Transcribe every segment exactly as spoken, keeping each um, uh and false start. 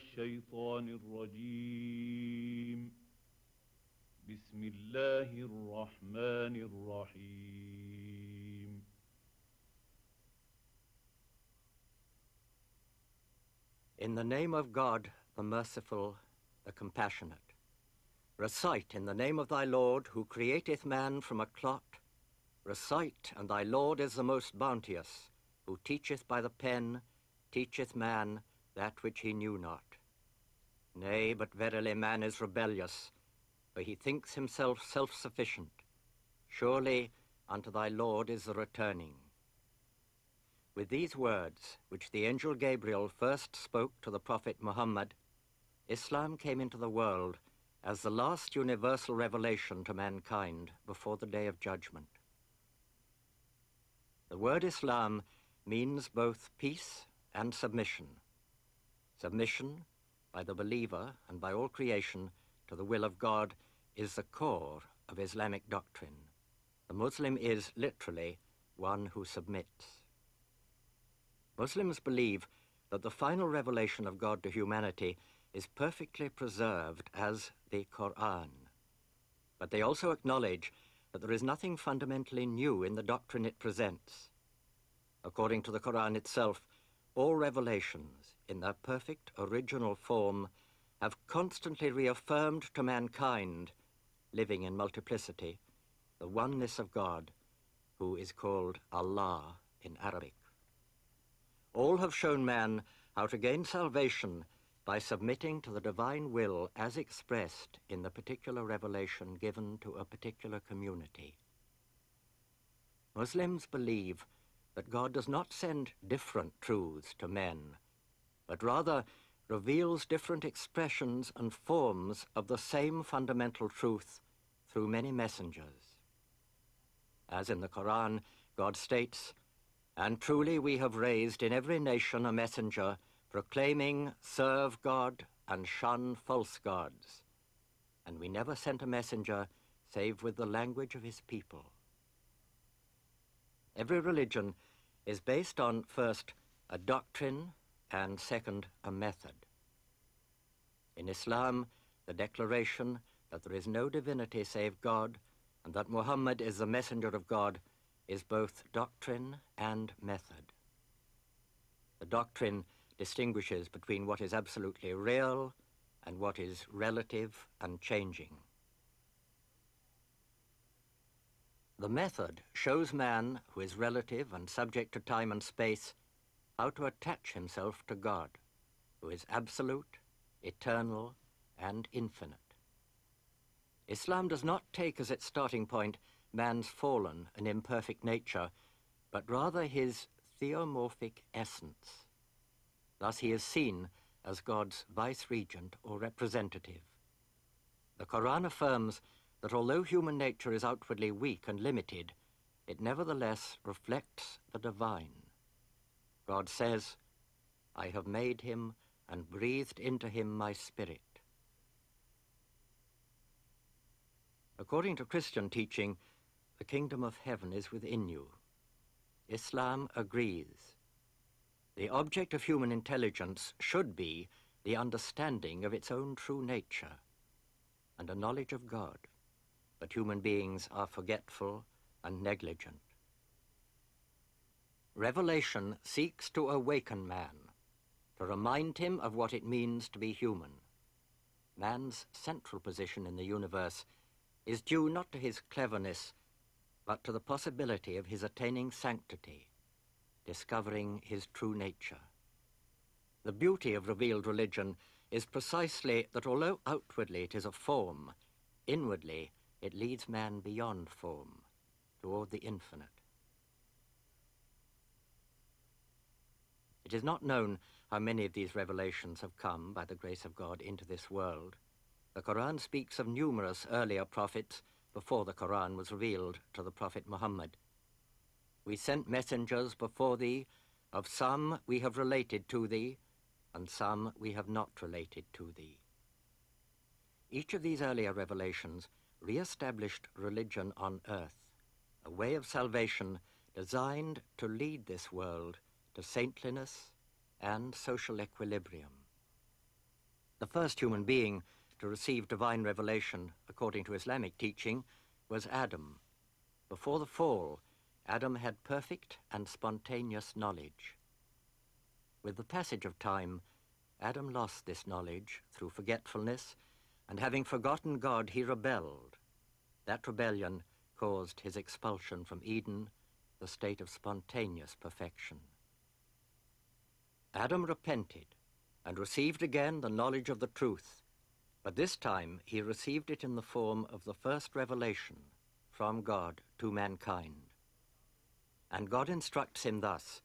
الشيطان الرجيم بسم الله الرحمن الرحيم In the name of God, the merciful, the compassionate. Recite in the name of thy Lord, who createth man from a clot. Recite, and thy Lord is the most bounteous, who teacheth by the pen, teacheth man that which he knew not. Nay, but verily man is rebellious, for he thinks himself self-sufficient. Surely unto thy Lord is the returning. With these words, which the angel Gabriel first spoke to the prophet Muhammad, Islam came into the world as the last universal revelation to mankind before the day of judgment. The word Islam means both peace and submission. Submission by the believer and by all creation to the will of God is the core of Islamic doctrine. The Muslim is literally one who submits. Muslims believe that the final revelation of God to humanity is perfectly preserved as the Quran. But they also acknowledge that there is nothing fundamentally new in the doctrine it presents. According to the Quran itself, all revelations, in their perfect original form, have constantly reaffirmed to mankind, living in multiplicity, the oneness of God, who is called Allah in Arabic. All have shown man how to gain salvation by submitting to the divine will as expressed in the particular revelation given to a particular community. Muslims believe that God does not send different truths to men, but rather reveals different expressions and forms of the same fundamental truth through many messengers. As in the Quran, God states, "And truly we have raised in every nation a messenger proclaiming, serve God and shun false gods. And we never sent a messenger save with the language of his people." Every religion is based on, first, a doctrine, and second, a method. In Islam, the declaration that there is no divinity save God and that Muhammad is the messenger of God is both doctrine and method. The doctrine distinguishes between what is absolutely real and what is relative and changing. The method shows man, who is relative and subject to time and space, how to attach himself to God, who is absolute, eternal, and infinite. Islam does not take as its starting point man's fallen and imperfect nature, but rather his theomorphic essence. Thus he is seen as God's vice-regent or representative. The Quran affirms that although human nature is outwardly weak and limited, it nevertheless reflects the divine. God says, "I have made him and breathed into him my spirit." According to Christian teaching, the kingdom of heaven is within you. Islam agrees. The object of human intelligence should be the understanding of its own true nature and a knowledge of God. But human beings are forgetful and negligent. Revelation seeks to awaken man, to remind him of what it means to be human. Man's central position in the universe is due not to his cleverness, but to the possibility of his attaining sanctity, discovering his true nature. The beauty of revealed religion is precisely that although outwardly it is a form, inwardly it leads man beyond form, toward the infinite. It is not known how many of these revelations have come, by the grace of God, into this world. The Quran speaks of numerous earlier prophets before the Quran was revealed to the Prophet Muhammad. "We sent messengers before thee, of some we have related to thee, and some we have not related to thee." Each of these earlier revelations re-established religion on earth, a way of salvation designed to lead this world to saintliness and social equilibrium. The first human being to receive divine revelation, according to Islamic teaching, was Adam. Before the fall, Adam had perfect and spontaneous knowledge. With the passage of time, Adam lost this knowledge through forgetfulness, and having forgotten God, he rebelled. That rebellion caused his expulsion from Eden, the state of spontaneous perfection. Adam repented and received again the knowledge of the truth, but this time he received it in the form of the first revelation from God to mankind. And God instructs him thus,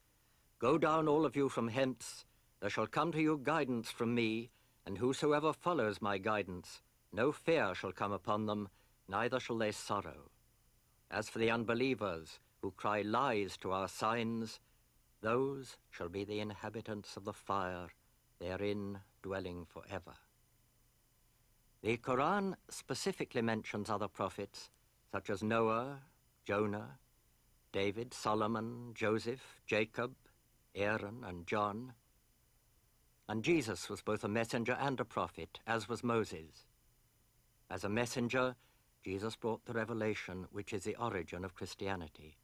"Go down, all of you, from hence. There shall come to you guidance from me, and whosoever follows my guidance, no fear shall come upon them, neither shall they sorrow. As for the unbelievers who cry lies to our signs, those shall be the inhabitants of the fire, therein dwelling forever." The Quran specifically mentions other prophets, such as Noah, Jonah, David, Solomon, Joseph, Jacob, Aaron, and John. And Jesus was both a messenger and a prophet, as was Moses. As a messenger, Jesus brought the revelation which is the origin of Christianity.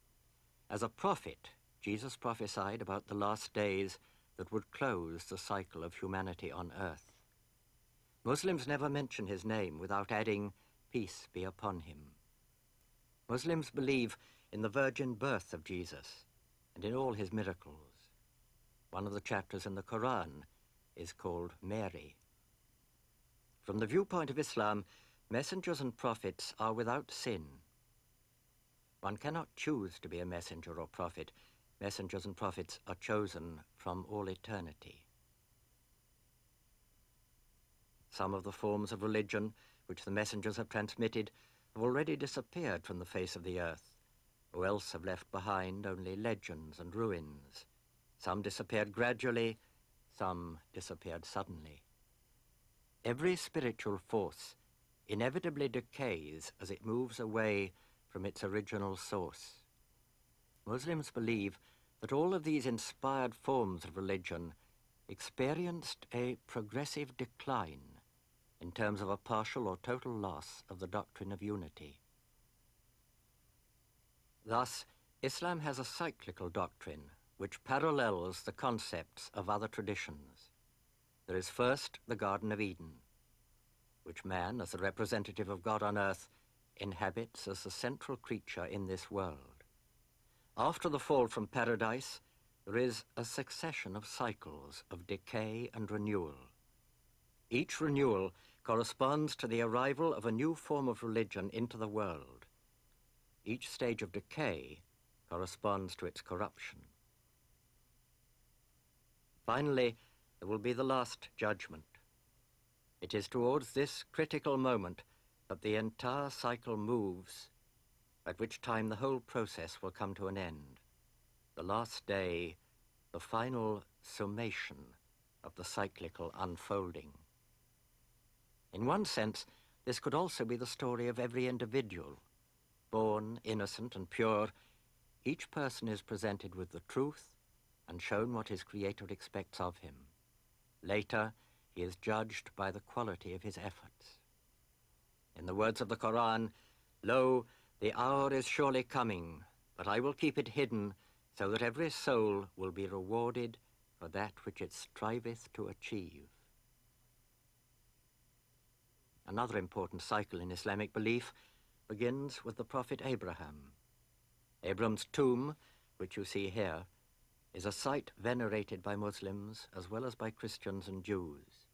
As a prophet, Jesus prophesied about the last days that would close the cycle of humanity on earth. Muslims never mention his name without adding, "Peace be upon him." Muslims believe in the virgin birth of Jesus and in all his miracles. One of the chapters in the Quran is called Mary. From the viewpoint of Islam, messengers and prophets are without sin. One cannot choose to be a messenger or prophet. Messengers and prophets are chosen from all eternity. Some of the forms of religion which the messengers have transmitted have already disappeared from the face of the earth, or else have left behind only legends and ruins. Some disappeared gradually, some disappeared suddenly. Every spiritual force inevitably decays as it moves away from its original source. Muslims believe that all of these inspired forms of religion experienced a progressive decline in terms of a partial or total loss of the doctrine of unity. Thus, Islam has a cyclical doctrine which parallels the concepts of other traditions. There is first the Garden of Eden, which man, as the representative of God on earth, inhabits as the central creature in this world. After the fall from paradise, there is a succession of cycles of decay and renewal. Each renewal corresponds to the arrival of a new form of religion into the world. Each stage of decay corresponds to its corruption. Finally, there will be the last judgment. It is towards this critical moment that the entire cycle moves, at which time the whole process will come to an end. The last day, the final summation of the cyclical unfolding. In one sense, this could also be the story of every individual. Born innocent and pure, each person is presented with the truth and shown what his Creator expects of him. Later, he is judged by the quality of his efforts. In the words of the Quran, "Lo, the hour is surely coming, but I will keep it hidden, so that every soul will be rewarded for that which it striveth to achieve." Another important cycle in Islamic belief begins with the prophet Abraham. Abram's tomb, which you see here, is a site venerated by Muslims as well as by Christians and Jews.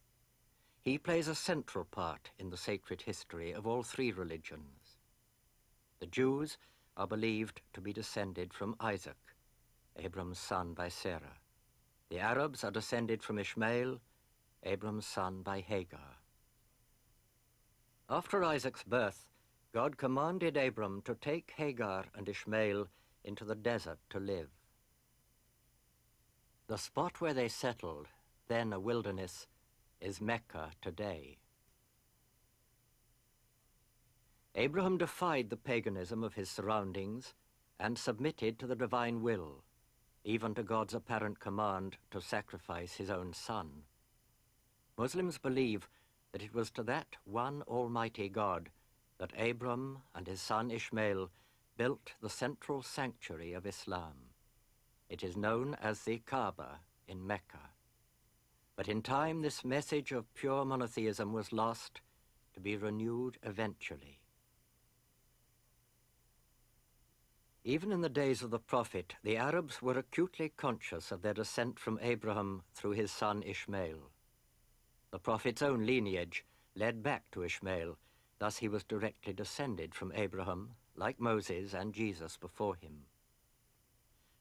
He plays a central part in the sacred history of all three religions. The Jews are believed to be descended from Isaac, Abram's son by Sarah. The Arabs are descended from Ishmael, Abram's son by Hagar. After Isaac's birth, God commanded Abram to take Hagar and Ishmael into the desert to live. The spot where they settled, then a wilderness, is Mecca today. Abraham defied the paganism of his surroundings and submitted to the divine will, even to God's apparent command to sacrifice his own son. Muslims believe that it was to that one Almighty God that Abram and his son Ishmael built the central sanctuary of Islam. It is known as the Kaaba in Mecca. But in time, this message of pure monotheism was lost, to be renewed eventually. Even in the days of the Prophet, the Arabs were acutely conscious of their descent from Abraham through his son Ishmael. The Prophet's own lineage led back to Ishmael, thus he was directly descended from Abraham, like Moses and Jesus before him.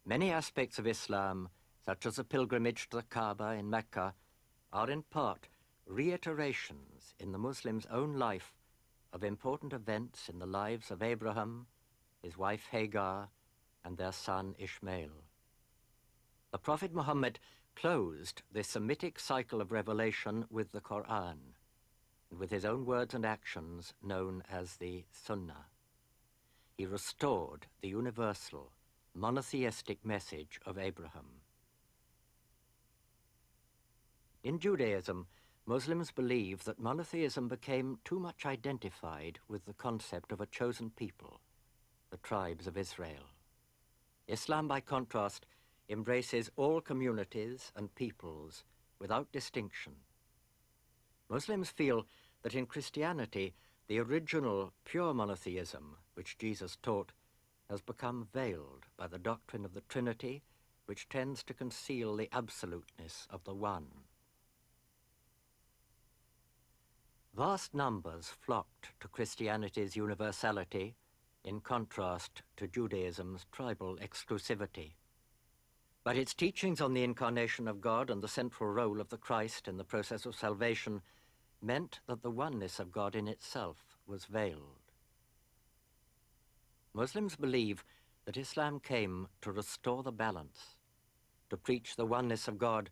Many aspects of Islam, such as the pilgrimage to the Kaaba in Mecca, are in part reiterations in the Muslim's own life of important events in the lives of Abraham, his wife Hagar, and their son Ishmael. The Prophet Muhammad closed the Semitic cycle of revelation with the Quran, and with his own words and actions known as the Sunnah. He restored the universal, monotheistic message of Abraham. In Judaism, Muslims believe that monotheism became too much identified with the concept of a chosen people, the tribes of Israel. Islam, by contrast, embraces all communities and peoples without distinction. Muslims feel that in Christianity, the original pure monotheism, which Jesus taught, has become veiled by the doctrine of the Trinity, which tends to conceal the absoluteness of the One. Vast numbers flocked to Christianity's universality, in contrast to Judaism's tribal exclusivity. But its teachings on the incarnation of God and the central role of the Christ in the process of salvation meant that the oneness of God in itself was veiled. Muslims believe that Islam came to restore the balance, to preach the oneness of God,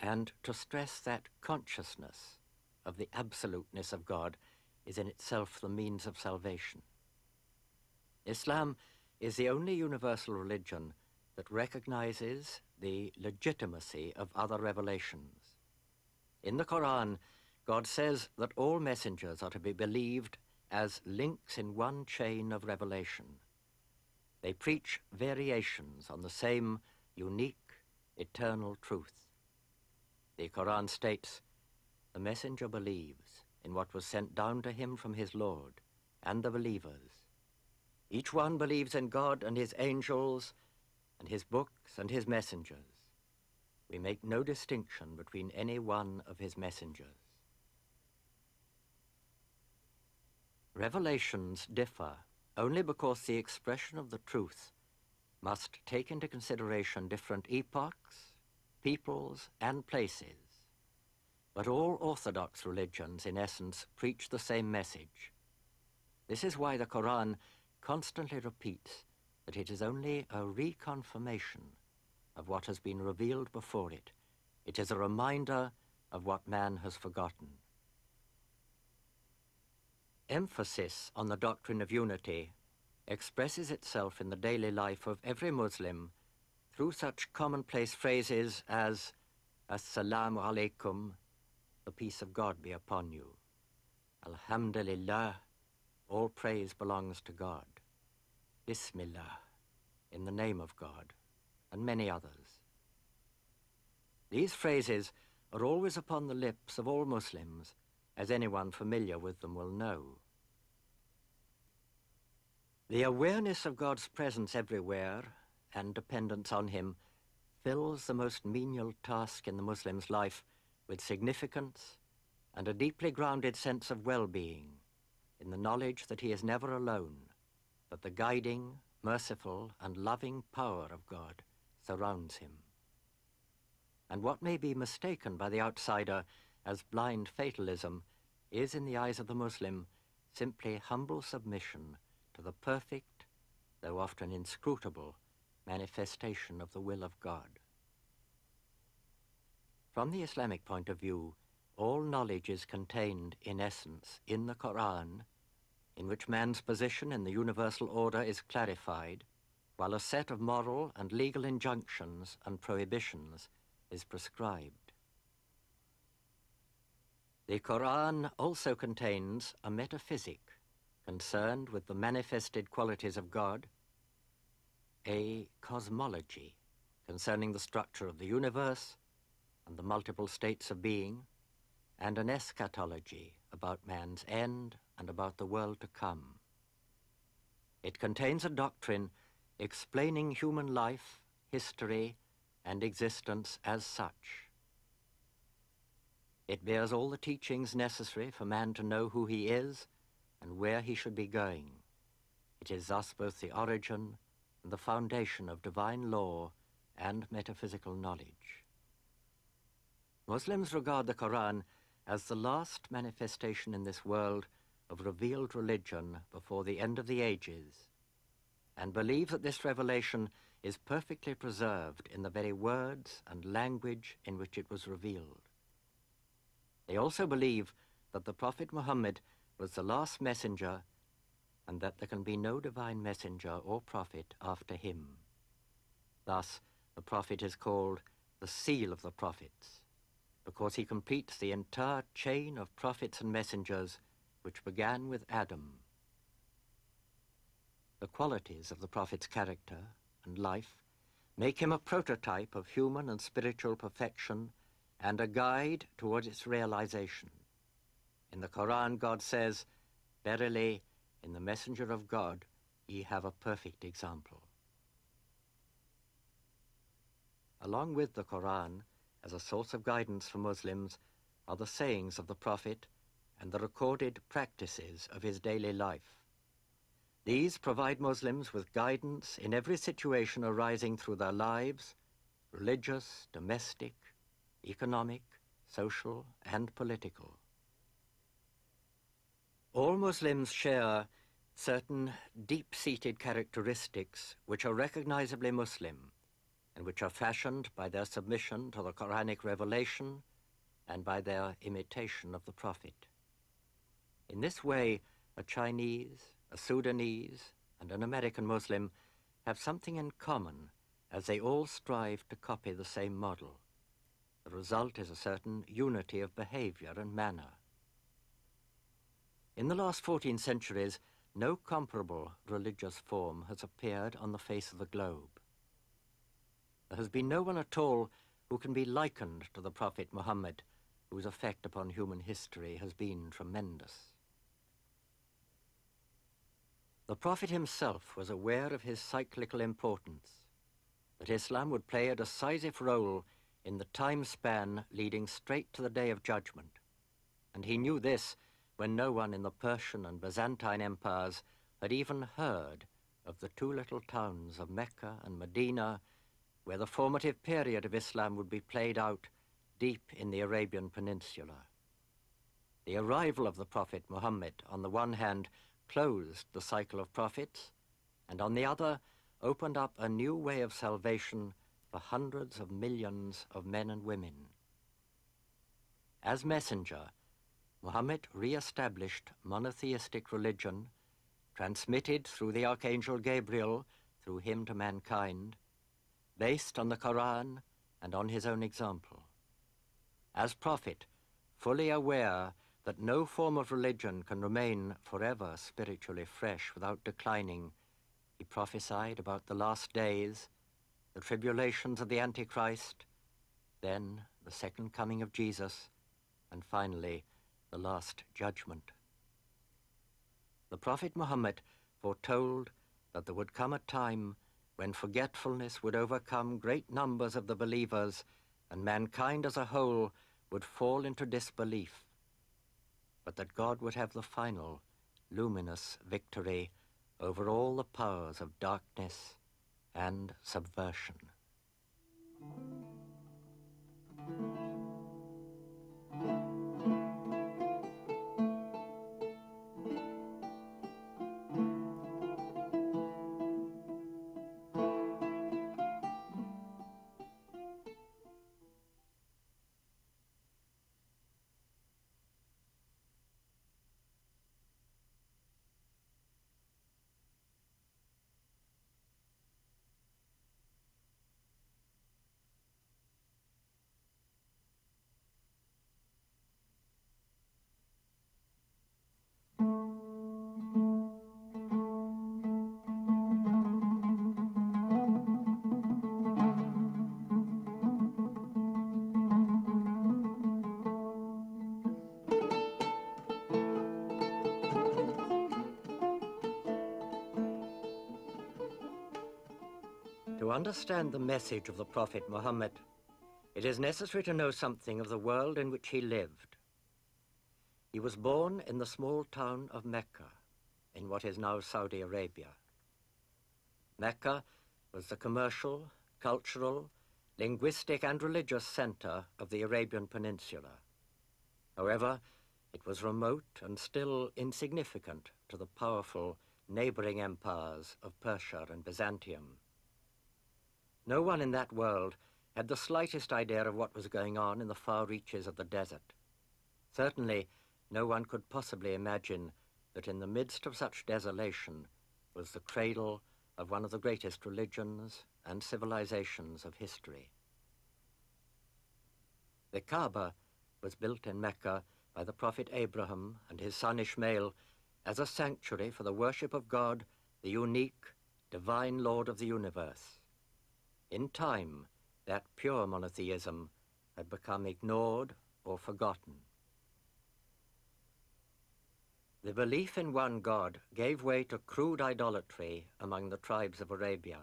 and to stress that consciousness of the absoluteness of God is in itself the means of salvation. Islam is the only universal religion that recognizes the legitimacy of other revelations. In the Quran, God says that all messengers are to be believed as links in one chain of revelation. They preach variations on the same unique, eternal truth. The Quran states, "The messenger believes in what was sent down to him from his Lord and the believers. Each one believes in God and his angels, and his books and his messengers. We make no distinction between any one of his messengers." Revelations differ only because the expression of the truth must take into consideration different epochs, peoples, and places. But all orthodox religions, in essence, preach the same message. This is why the Quran constantly repeats that it is only a reconfirmation of what has been revealed before it. It is a reminder of what man has forgotten. Emphasis on the doctrine of unity expresses itself in the daily life of every Muslim through such commonplace phrases as "Assalamu alaikum," the peace of God be upon you, "Alhamdulillah," all praise belongs to God, "Bismillah," in the name of God, and many others. These phrases are always upon the lips of all Muslims, as anyone familiar with them will know. The awareness of God's presence everywhere and dependence on Him fills the most menial task in the Muslim's life with significance and a deeply grounded sense of well-being in the knowledge that he is never alone, that the guiding, merciful, and loving power of God surrounds him. And what may be mistaken by the outsider as blind fatalism is, in the eyes of the Muslim, simply humble submission to the perfect, though often inscrutable, manifestation of the will of God. From the Islamic point of view, all knowledge is contained, in essence, in the Quran, in which man's position in the universal order is clarified, while a set of moral and legal injunctions and prohibitions is prescribed. The Quran also contains a metaphysic concerned with the manifested qualities of God, a cosmology concerning the structure of the universe and the multiple states of being, and an eschatology about man's end and about the world to come. It contains a doctrine explaining human life, history, and existence as such. It bears all the teachings necessary for man to know who he is and where he should be going. It is thus both the origin and the foundation of divine law and metaphysical knowledge. Muslims regard the Quran as the last manifestation in this world of revealed religion before the end of the ages, and believe that this revelation is perfectly preserved in the very words and language in which it was revealed. They also believe that the Prophet Muhammad was the last messenger, and that there can be no divine messenger or prophet after him. Thus, the prophet is called the seal of the prophets, because he completes the entire chain of prophets and messengers which began with Adam. The qualities of the prophet's character and life make him a prototype of human and spiritual perfection and a guide toward its realization. In the Quran, God says, "Verily, in the messenger of God, ye have a perfect example." Along with the Quran, as a source of guidance for Muslims, are the sayings of the prophet and the recorded practices of his daily life. These provide Muslims with guidance in every situation arising through their lives, religious, domestic, economic, social, and political. All Muslims share certain deep-seated characteristics which are recognizably Muslim and which are fashioned by their submission to the Quranic revelation and by their imitation of the Prophet. In this way, a Chinese, a Sudanese, and an American Muslim have something in common, as they all strive to copy the same model. The result is a certain unity of behavior and manner. In the last fourteen centuries, no comparable religious form has appeared on the face of the globe. There has been no one at all who can be likened to the Prophet Muhammad, whose effect upon human history has been tremendous. The Prophet himself was aware of his cyclical importance, that Islam would play a decisive role in the time span leading straight to the Day of Judgment, and he knew this when no one in the Persian and Byzantine empires had even heard of the two little towns of Mecca and Medina, where the formative period of Islam would be played out deep in the Arabian Peninsula. The arrival of the Prophet Muhammad, on the one hand, closed the cycle of prophets, and on the other, opened up a new way of salvation for hundreds of millions of men and women. As messenger, Muhammad re-established monotheistic religion, transmitted through the Archangel Gabriel, through him to mankind, based on the Quran and on his own example. As prophet, fully aware that no form of religion can remain forever spiritually fresh without declining, he prophesied about the last days, the tribulations of the Antichrist, then the second coming of Jesus, and finally the last judgment. The Prophet Muhammad foretold that there would come a time when forgetfulness would overcome great numbers of the believers, and mankind as a whole would fall into disbelief, but that God would have the final, luminous victory over all the powers of darkness and subversion. To understand the message of the Prophet Muhammad, it is necessary to know something of the world in which he lived. He was born in the small town of Mecca, in what is now Saudi Arabia. Mecca was the commercial, cultural, linguistic and religious center of the Arabian Peninsula. However, it was remote and still insignificant to the powerful neighboring empires of Persia and Byzantium. No one in that world had the slightest idea of what was going on in the far reaches of the desert. Certainly, no one could possibly imagine that in the midst of such desolation was the cradle of one of the greatest religions and civilizations of history. The Kaaba was built in Mecca by the Prophet Abraham and his son Ishmael as a sanctuary for the worship of God, the unique, divine Lord of the universe. In time, that pure monotheism had become ignored or forgotten. The belief in one God gave way to crude idolatry among the tribes of Arabia.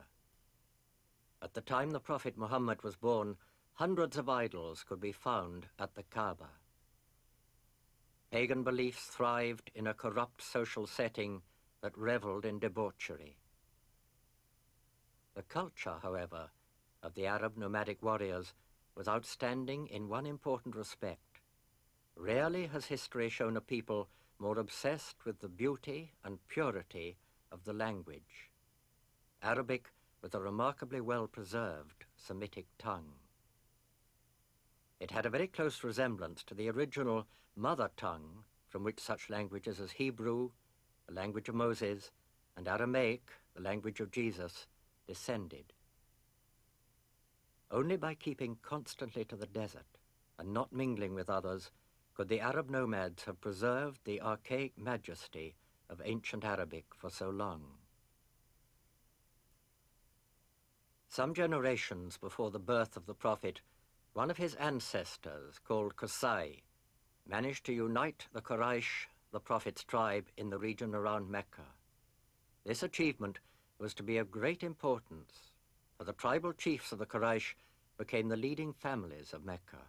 At the time the Prophet Muhammad was born, hundreds of idols could be found at the Kaaba. Pagan beliefs thrived in a corrupt social setting that reveled in debauchery. The culture, however, of the Arab nomadic warriors was outstanding in one important respect. Rarely has history shown a people more obsessed with the beauty and purity of the language. Arabic was a remarkably well-preserved Semitic tongue. It had a very close resemblance to the original mother tongue from which such languages as Hebrew, the language of Moses, and Aramaic, the language of Jesus, descended. Only by keeping constantly to the desert and not mingling with others could the Arab nomads have preserved the archaic majesty of ancient Arabic for so long. Some generations before the birth of the Prophet, one of his ancestors, called Qusay, managed to unite the Quraysh, the Prophet's tribe, in the region around Mecca. This achievement was to be of great importance, for the tribal chiefs of the Quraysh became the leading families of Mecca.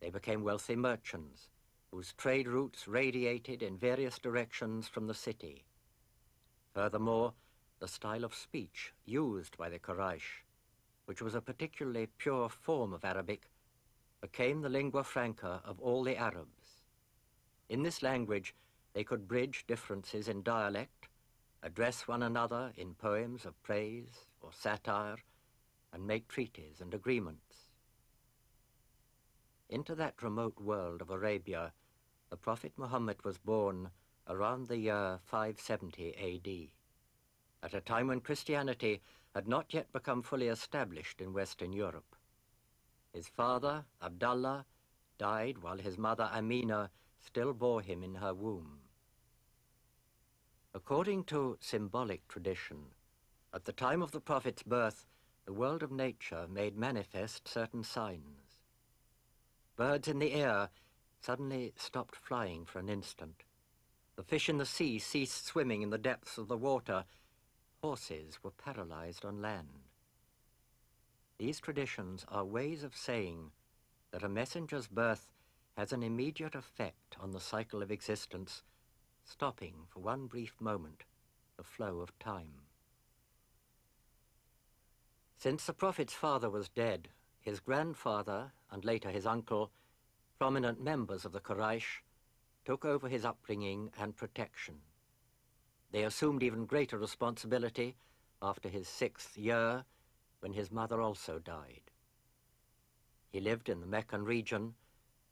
They became wealthy merchants, whose trade routes radiated in various directions from the city. Furthermore, the style of speech used by the Quraysh, which was a particularly pure form of Arabic, became the lingua franca of all the Arabs. In this language, they could bridge differences in dialect, address one another in poems of praise or satire, and make treaties and agreements. Into that remote world of Arabia, the Prophet Muhammad was born around the year five seventy A D, at a time when Christianity had not yet become fully established in Western Europe. His father, Abdullah, died while his mother, Amina, still bore him in her womb. According to symbolic tradition, at the time of the Prophet's birth, the world of nature made manifest certain signs. Birds in the air suddenly stopped flying for an instant. The fish in the sea ceased swimming in the depths of the water. Horses were paralyzed on land. These traditions are ways of saying that a messenger's birth has an immediate effect on the cycle of existence, stopping for one brief moment the flow of time. Since the Prophet's father was dead, his grandfather, and later his uncle, prominent members of the Quraysh, took over his upbringing and protection. They assumed even greater responsibility after his sixth year, when his mother also died. He lived in the Meccan region,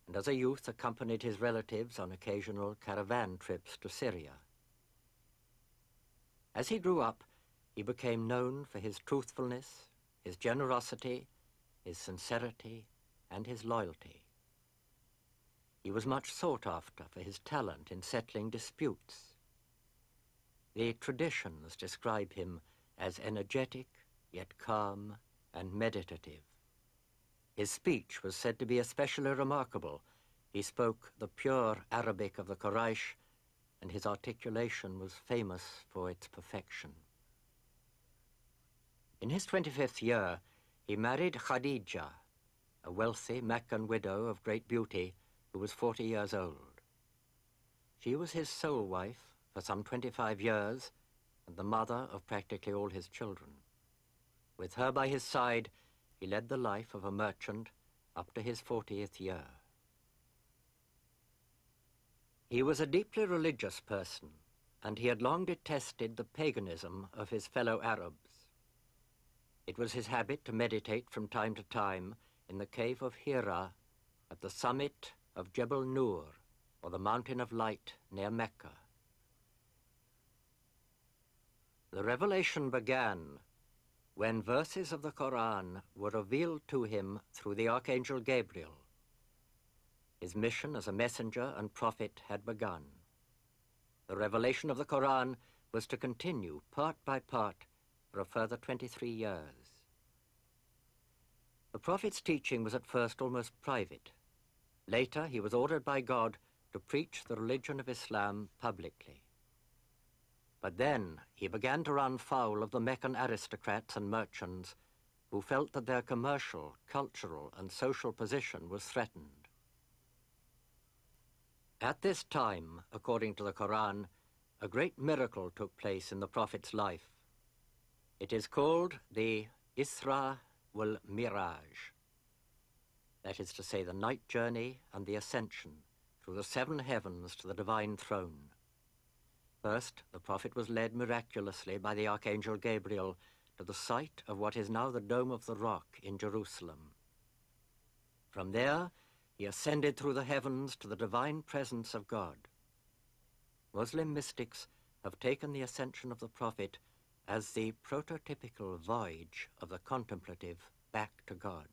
and as a youth accompanied his relatives on occasional caravan trips to Syria. As he grew up, he became known for his truthfulness, his generosity, his sincerity, and his loyalty. He was much sought after for his talent in settling disputes. The traditions describe him as energetic, yet calm and meditative. His speech was said to be especially remarkable. He spoke the pure Arabic of the Quraysh, and his articulation was famous for its perfection. In his twenty-fifth year, he married Khadijah, a wealthy Meccan widow of great beauty who was forty years old. She was his sole wife for some twenty-five years and the mother of practically all his children. With her by his side, he led the life of a merchant up to his fortieth year. He was a deeply religious person, and he had long detested the paganism of his fellow Arabs. It was his habit to meditate from time to time in the cave of Hira at the summit of Jebel Nur, or the Mountain of Light near Mecca. The revelation began when verses of the Quran were revealed to him through the Archangel Gabriel. His mission as a messenger and prophet had begun. The revelation of the Quran was to continue part by part for a further twenty-three years. The prophet's teaching was at first almost private. Later, he was ordered by God to preach the religion of Islam publicly. But then he began to run foul of the Meccan aristocrats and merchants who felt that their commercial, cultural, and social position was threatened. At this time, according to the Quran, a great miracle took place in the Prophet's life. It is called the Isra wal Miraj, that is to say, the night journey and the ascension through the seven heavens to the divine throne. First, the prophet was led miraculously by the Archangel Gabriel to the site of what is now the Dome of the Rock in Jerusalem. From there, he ascended through the heavens to the divine presence of God. Muslim mystics have taken the ascension of the prophet as the prototypical voyage of the contemplative back to God.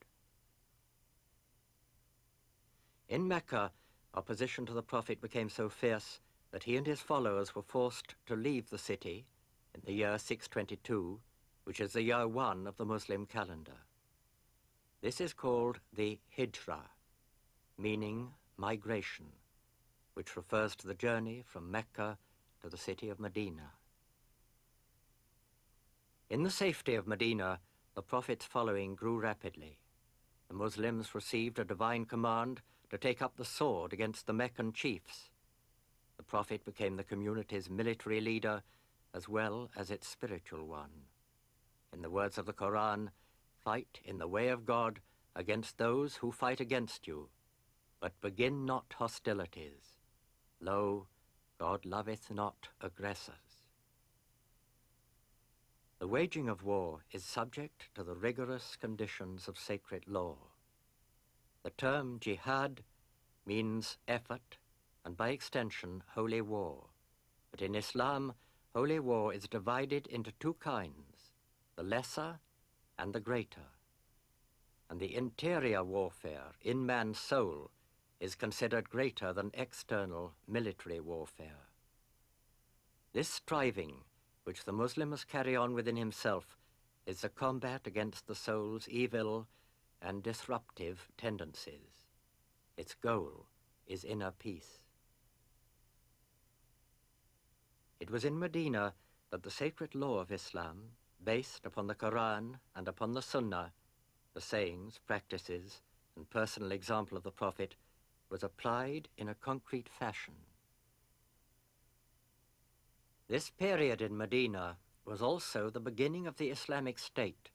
In Mecca, opposition to the prophet became so fierce that he and his followers were forced to leave the city in the year six twenty-two, which is the year one of the Muslim calendar. This is called the Hijra, meaning migration, which refers to the journey from Mecca to the city of Medina. In the safety of Medina, the Prophet's following grew rapidly. The Muslims received a divine command to take up the sword against the Meccan chiefs. The Prophet became the community's military leader as well as its spiritual one. In the words of the Quran, fight in the way of God against those who fight against you, but begin not hostilities. Lo, God loveth not aggressors. The waging of war is subject to the rigorous conditions of sacred law. The term jihad means effort, and by extension, holy war. But in Islam, holy war is divided into two kinds, the lesser and the greater. And the interior warfare in man's soul is considered greater than external military warfare. This striving, which the Muslim must carry on within himself, is the combat against the soul's evil and disruptive tendencies. Its goal is inner peace. It was in Medina that the sacred law of Islam, based upon the Quran and upon the Sunnah, the sayings, practices, and personal example of the Prophet, was applied in a concrete fashion. This period in Medina was also the beginning of the Islamic State,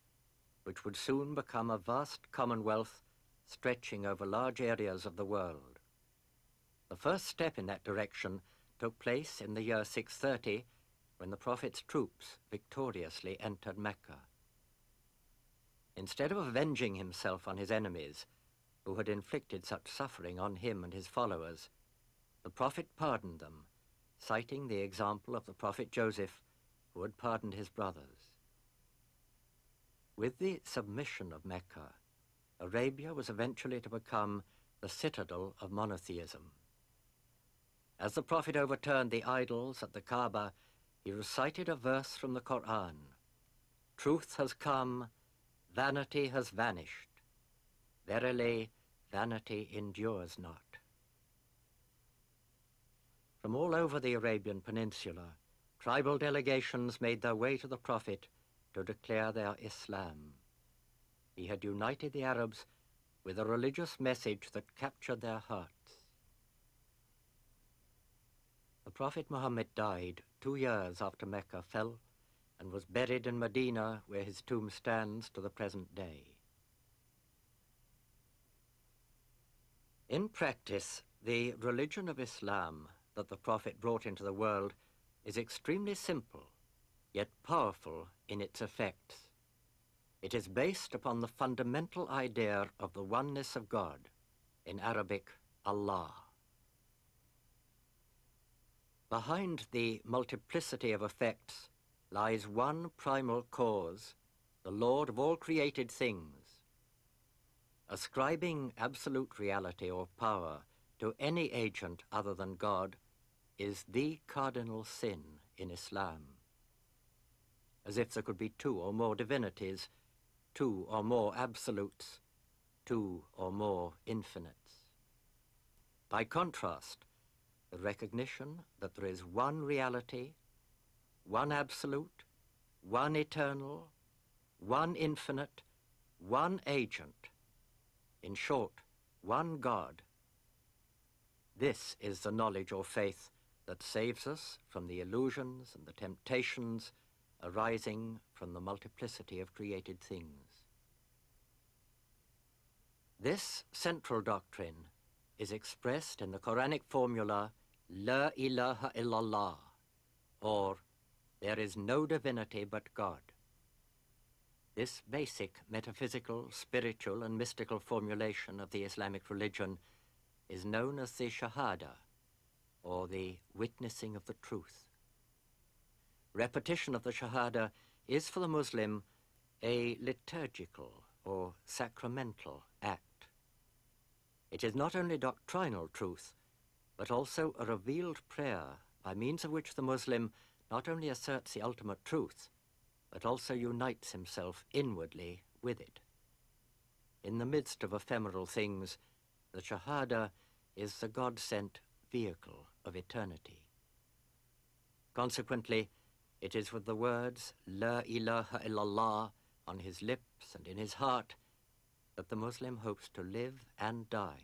which would soon become a vast commonwealth stretching over large areas of the world. The first step in that direction took place in the year six thirty, when the Prophet's troops victoriously entered Mecca. Instead of avenging himself on his enemies, who had inflicted such suffering on him and his followers, the Prophet pardoned them, citing the example of the Prophet Joseph, who had pardoned his brothers. With the submission of Mecca, Arabia was eventually to become the citadel of monotheism. As the Prophet overturned the idols at the Kaaba, he recited a verse from the Quran. Truth has come, vanity has vanished. Verily, vanity endures not. From all over the Arabian Peninsula, tribal delegations made their way to the Prophet to declare their Islam. He had united the Arabs with a religious message that captured their hearts. The Prophet Muhammad died two years after Mecca fell and was buried in Medina, where his tomb stands to the present day. In practice, the religion of Islam that the Prophet brought into the world is extremely simple, yet powerful in its effects. It is based upon the fundamental idea of the oneness of God, in Arabic, Allah. Behind the multiplicity of effects lies one primal cause, the Lord of all created things. Ascribing absolute reality or power to any agent other than God is the cardinal sin in Islam. As if there could be two or more divinities, two or more absolutes, two or more infinites. By contrast, the recognition that there is one reality, one absolute, one eternal, one infinite, one agent, in short, one God. This is the knowledge or faith that saves us from the illusions and the temptations arising from the multiplicity of created things. This central doctrine is expressed in the Quranic formula, La ilaha illallah, or there is no divinity but God. This basic metaphysical, spiritual, and mystical formulation of the Islamic religion is known as the Shahada, or the witnessing of the truth. Repetition of the Shahada is for the Muslim a liturgical or sacramental act. It is not only doctrinal truth, but also a revealed prayer by means of which the Muslim not only asserts the ultimate truth, but also unites himself inwardly with it. In the midst of ephemeral things, the Shahada is the God-sent vehicle of eternity. Consequently, it is with the words La ilaha illallah on his lips and in his heart that the Muslim hopes to live and die.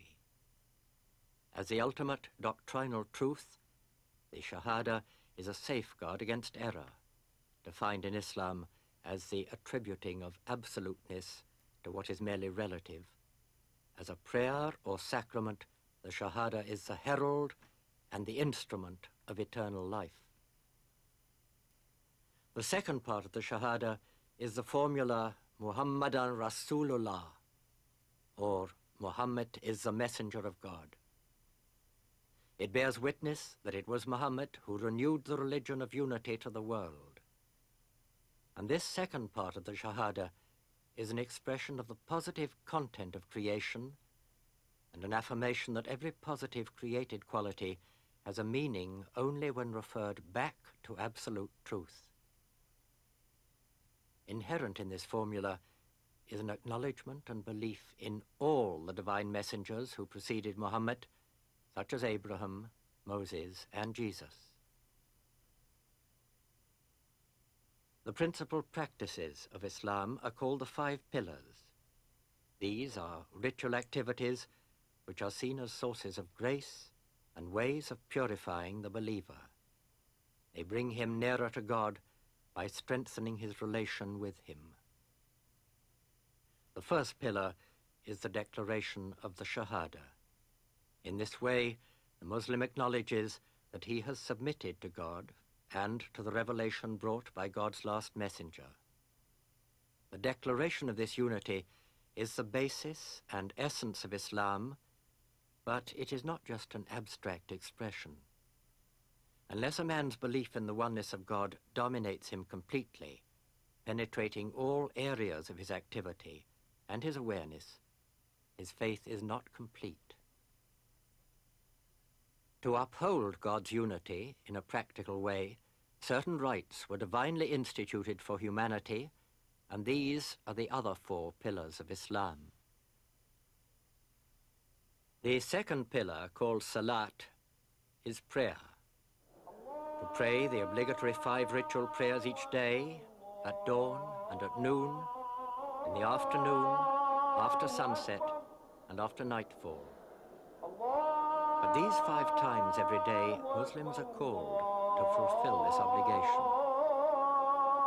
As the ultimate doctrinal truth, the Shahada is a safeguard against error, defined in Islam as the attributing of absoluteness to what is merely relative. As a prayer or sacrament, the Shahada is the herald and the instrument of eternal life. The second part of the Shahada is the formula Muhammadan Rasulullah, or Muhammad is the messenger of God. It bears witness that it was Muhammad who renewed the religion of unity to the world. And this second part of the Shahada is an expression of the positive content of creation and an affirmation that every positive created quality has a meaning only when referred back to absolute truth. Inherent in this formula is an acknowledgement and belief in all the divine messengers who preceded Muhammad, such as Abraham, Moses, and Jesus. The principal practices of Islam are called the five pillars. These are ritual activities which are seen as sources of grace and ways of purifying the believer. They bring him nearer to God by strengthening his relation with him. The first pillar is the declaration of the Shahada. In this way, the Muslim acknowledges that he has submitted to God and to the revelation brought by God's last messenger. The declaration of this unity is the basis and essence of Islam, but it is not just an abstract expression. Unless a man's belief in the oneness of God dominates him completely, penetrating all areas of his activity and his awareness, his faith is not complete. To uphold God's unity in a practical way, certain rites were divinely instituted for humanity, and these are the other four pillars of Islam. The second pillar, called Salat, is prayer. To pray the obligatory five ritual prayers each day, at dawn and at noon, in the afternoon, after sunset, and after nightfall. At these five times every day, Muslims are called to fulfill this obligation.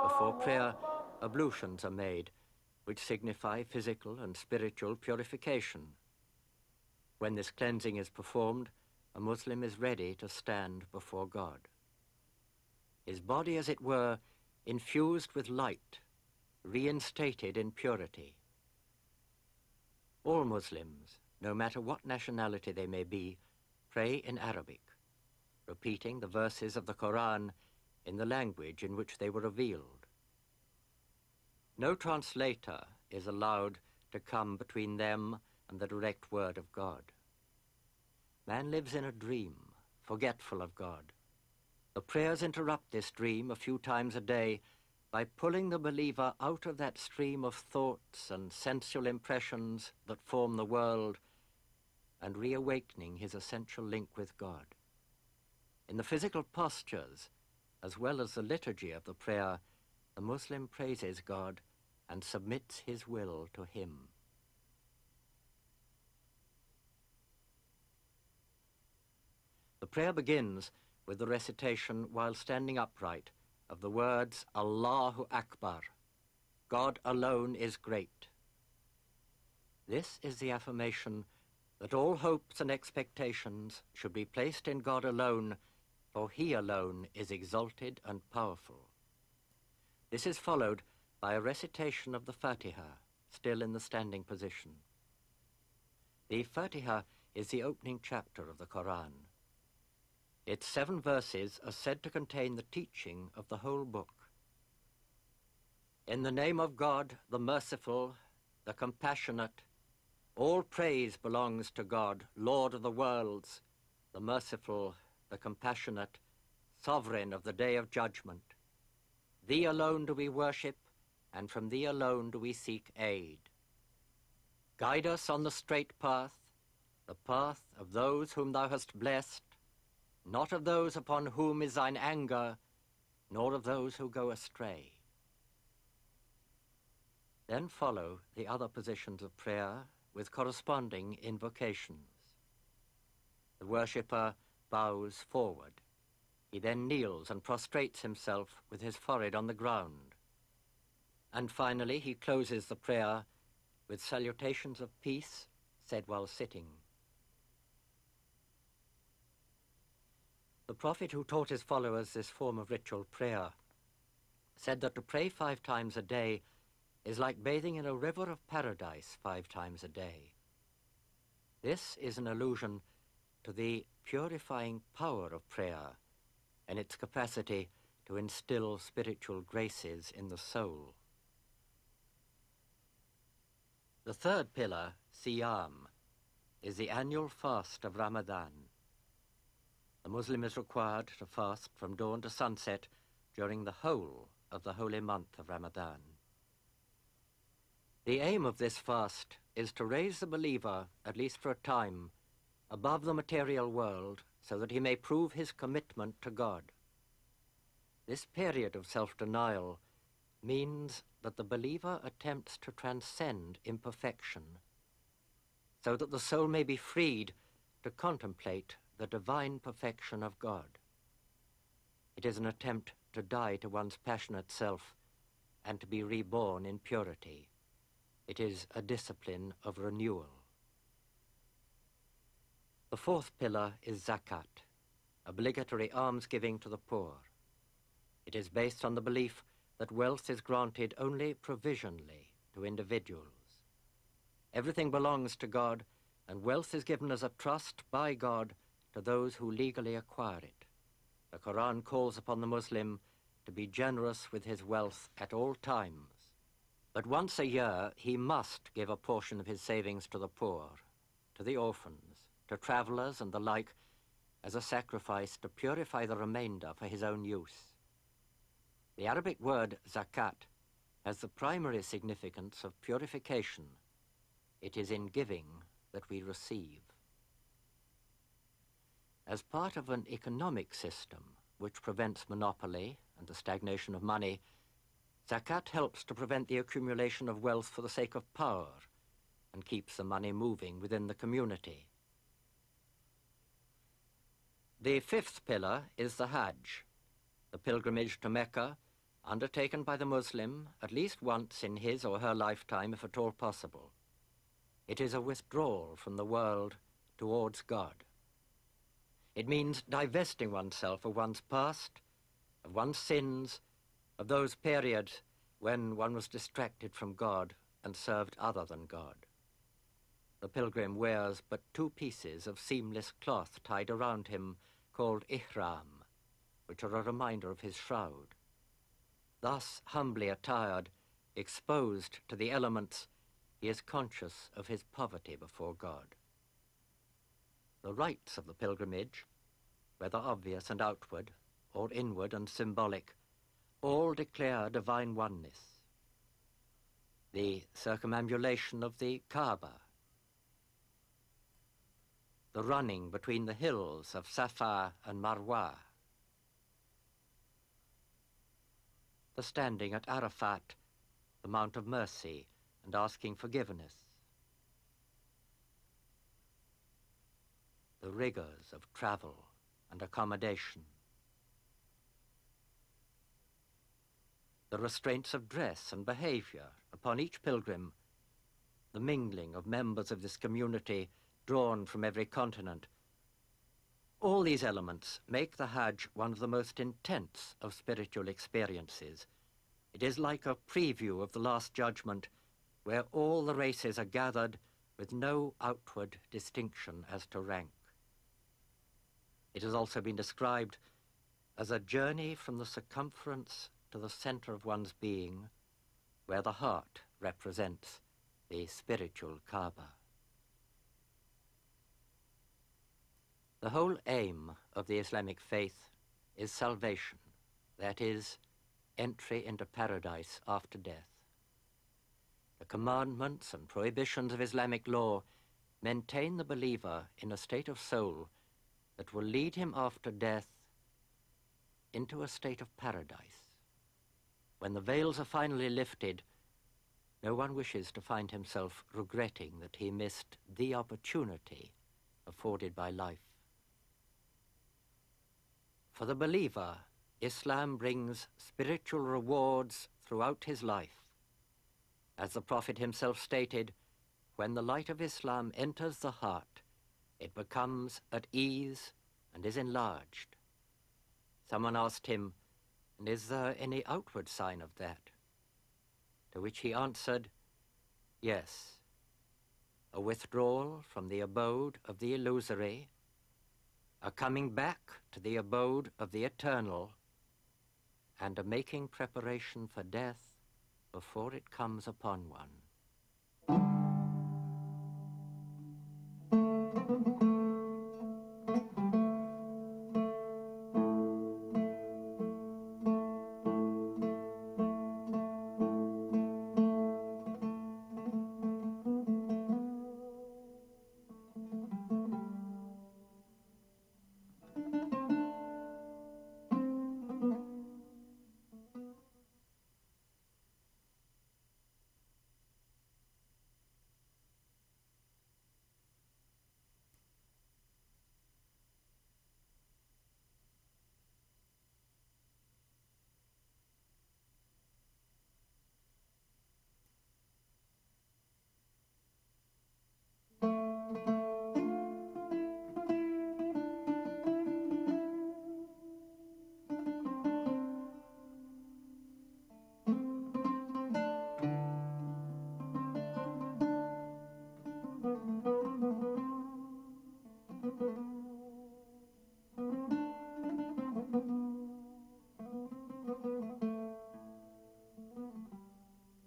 Before prayer, ablutions are made, which signify physical and spiritual purification. When this cleansing is performed, a Muslim is ready to stand before God. His body, as it were, infused with light, reinstated in purity. All Muslims, no matter what nationality they may be, pray in Arabic, repeating the verses of the Quran in the language in which they were revealed. No translator is allowed to come between them and the direct word of God. Man lives in a dream, forgetful of God. The prayers interrupt this dream a few times a day by pulling the believer out of that stream of thoughts and sensual impressions that form the world and reawakening his essential link with God. In the physical postures, as well as the liturgy of the prayer, the Muslim praises God and submits his will to him. The prayer begins with the recitation while standing upright of the words Allahu Akbar, God alone is great. This is the affirmation that all hopes and expectations should be placed in God alone, for he alone is exalted and powerful. This is followed by a recitation of the Fatiha, still in the standing position. The Fatiha is the opening chapter of the Quran. Its seven verses are said to contain the teaching of the whole book. In the name of God, the merciful, the compassionate, all praise belongs to God, Lord of the worlds, the merciful, the compassionate, sovereign of the day of judgment. Thee alone do we worship, and from thee alone do we seek aid. Guide us on the straight path, the path of those whom thou hast blessed, not of those upon whom is thine anger, nor of those who go astray. Then follow the other positions of prayer with corresponding invocations. The worshipper bows forward. He then kneels and prostrates himself with his forehead on the ground. And finally, he closes the prayer with salutations of peace said while sitting. The Prophet who taught his followers this form of ritual prayer said that to pray five times a day is like bathing in a river of paradise five times a day. This is an allusion to the purifying power of prayer and its capacity to instill spiritual graces in the soul. The third pillar, Siyam, is the annual fast of Ramadan. The Muslim is required to fast from dawn to sunset during the whole of the holy month of Ramadan. The aim of this fast is to raise the believer, at least for a time, above the material world so that he may prove his commitment to God. This period of self-denial means that the believer attempts to transcend imperfection so that the soul may be freed to contemplate the divine perfection of God. It is an attempt to die to one's passionate self and to be reborn in purity. It is a discipline of renewal. The fourth pillar is Zakat, obligatory almsgiving to the poor. It is based on the belief that wealth is granted only provisionally to individuals. Everything belongs to God, and wealth is given as a trust by God to those who legally acquire it. The Quran calls upon the Muslim to be generous with his wealth at all times. But once a year, he must give a portion of his savings to the poor, to the orphans, to travellers and the like, as a sacrifice to purify the remainder for his own use. The Arabic word zakat has the primary significance of purification. It is in giving that we receive. As part of an economic system which prevents monopoly and the stagnation of money, Zakat helps to prevent the accumulation of wealth for the sake of power and keeps the money moving within the community. The fifth pillar is the Hajj, the pilgrimage to Mecca, undertaken by the Muslim at least once in his or her lifetime, if at all possible. It is a withdrawal from the world towards God. It means divesting oneself of one's past, of one's sins, of those periods when one was distracted from God and served other than God. The pilgrim wears but two pieces of seamless cloth tied around him called ihram, which are a reminder of his shroud. Thus humbly attired, exposed to the elements, he is conscious of his poverty before God. The rites of the pilgrimage, whether obvious and outward, or inward and symbolic, all declare divine oneness. The circumambulation of the Kaaba, the running between the hills of Safa and Marwa, the standing at Arafat, the Mount of Mercy, and asking forgiveness, the rigors of travel and accommodation, the restraints of dress and behavior upon each pilgrim, the mingling of members of this community drawn from every continent. All these elements make the Hajj one of the most intense of spiritual experiences. It is like a preview of the Last Judgment, where all the races are gathered with no outward distinction as to rank. It has also been described as a journey from the circumference to the center of one's being, where the heart represents the spiritual Kaaba. The whole aim of the Islamic faith is salvation, that is, entry into paradise after death. The commandments and prohibitions of Islamic law maintain the believer in a state of soul that will lead him after death into a state of paradise. When the veils are finally lifted, no one wishes to find himself regretting that he missed the opportunity afforded by life. For the believer, Islam brings spiritual rewards throughout his life. As the Prophet himself stated, when the light of Islam enters the heart, it becomes at ease and is enlarged. Someone asked him, "And is there any outward sign of that?" To which he answered, "Yes, a withdrawal from the abode of the illusory, a coming back to the abode of the eternal, and a making preparation for death before it comes upon one."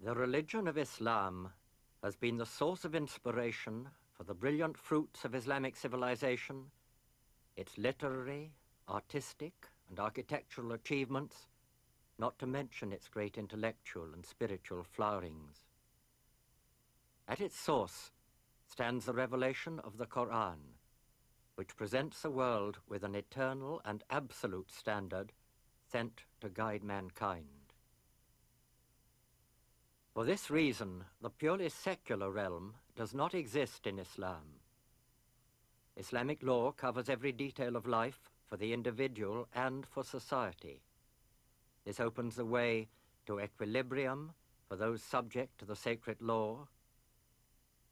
The religion of Islam has been the source of inspiration for the brilliant fruits of Islamic civilization, its literary, artistic, and architectural achievements, not to mention its great intellectual and spiritual flowerings. At its source stands the revelation of the Quran, which presents the world with an eternal and absolute standard sent to guide mankind. For this reason, the purely secular realm does not exist in Islam. Islamic law covers every detail of life for the individual and for society. This opens the way to equilibrium for those subject to the sacred law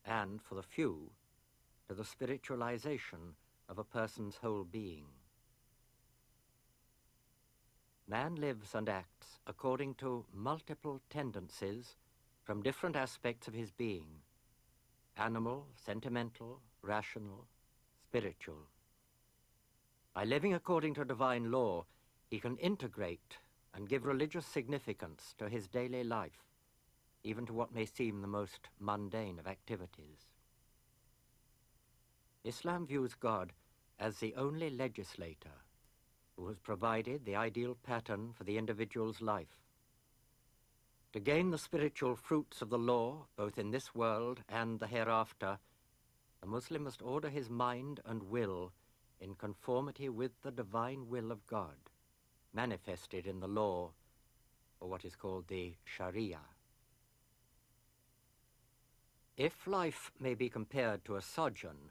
and for the few to the spiritualization of a person's whole being. Man lives and acts according to multiple tendencies from different aspects of his being: animal, sentimental, rational, spiritual. By living according to divine law, he can integrate and give religious significance to his daily life, even to what may seem the most mundane of activities. Islam views God as the only legislator who has provided the ideal pattern for the individual's life. To gain the spiritual fruits of the law, both in this world and the hereafter, a Muslim must order his mind and will in conformity with the divine will of God, manifested in the law, or what is called the Sharia. If life may be compared to a sojourn,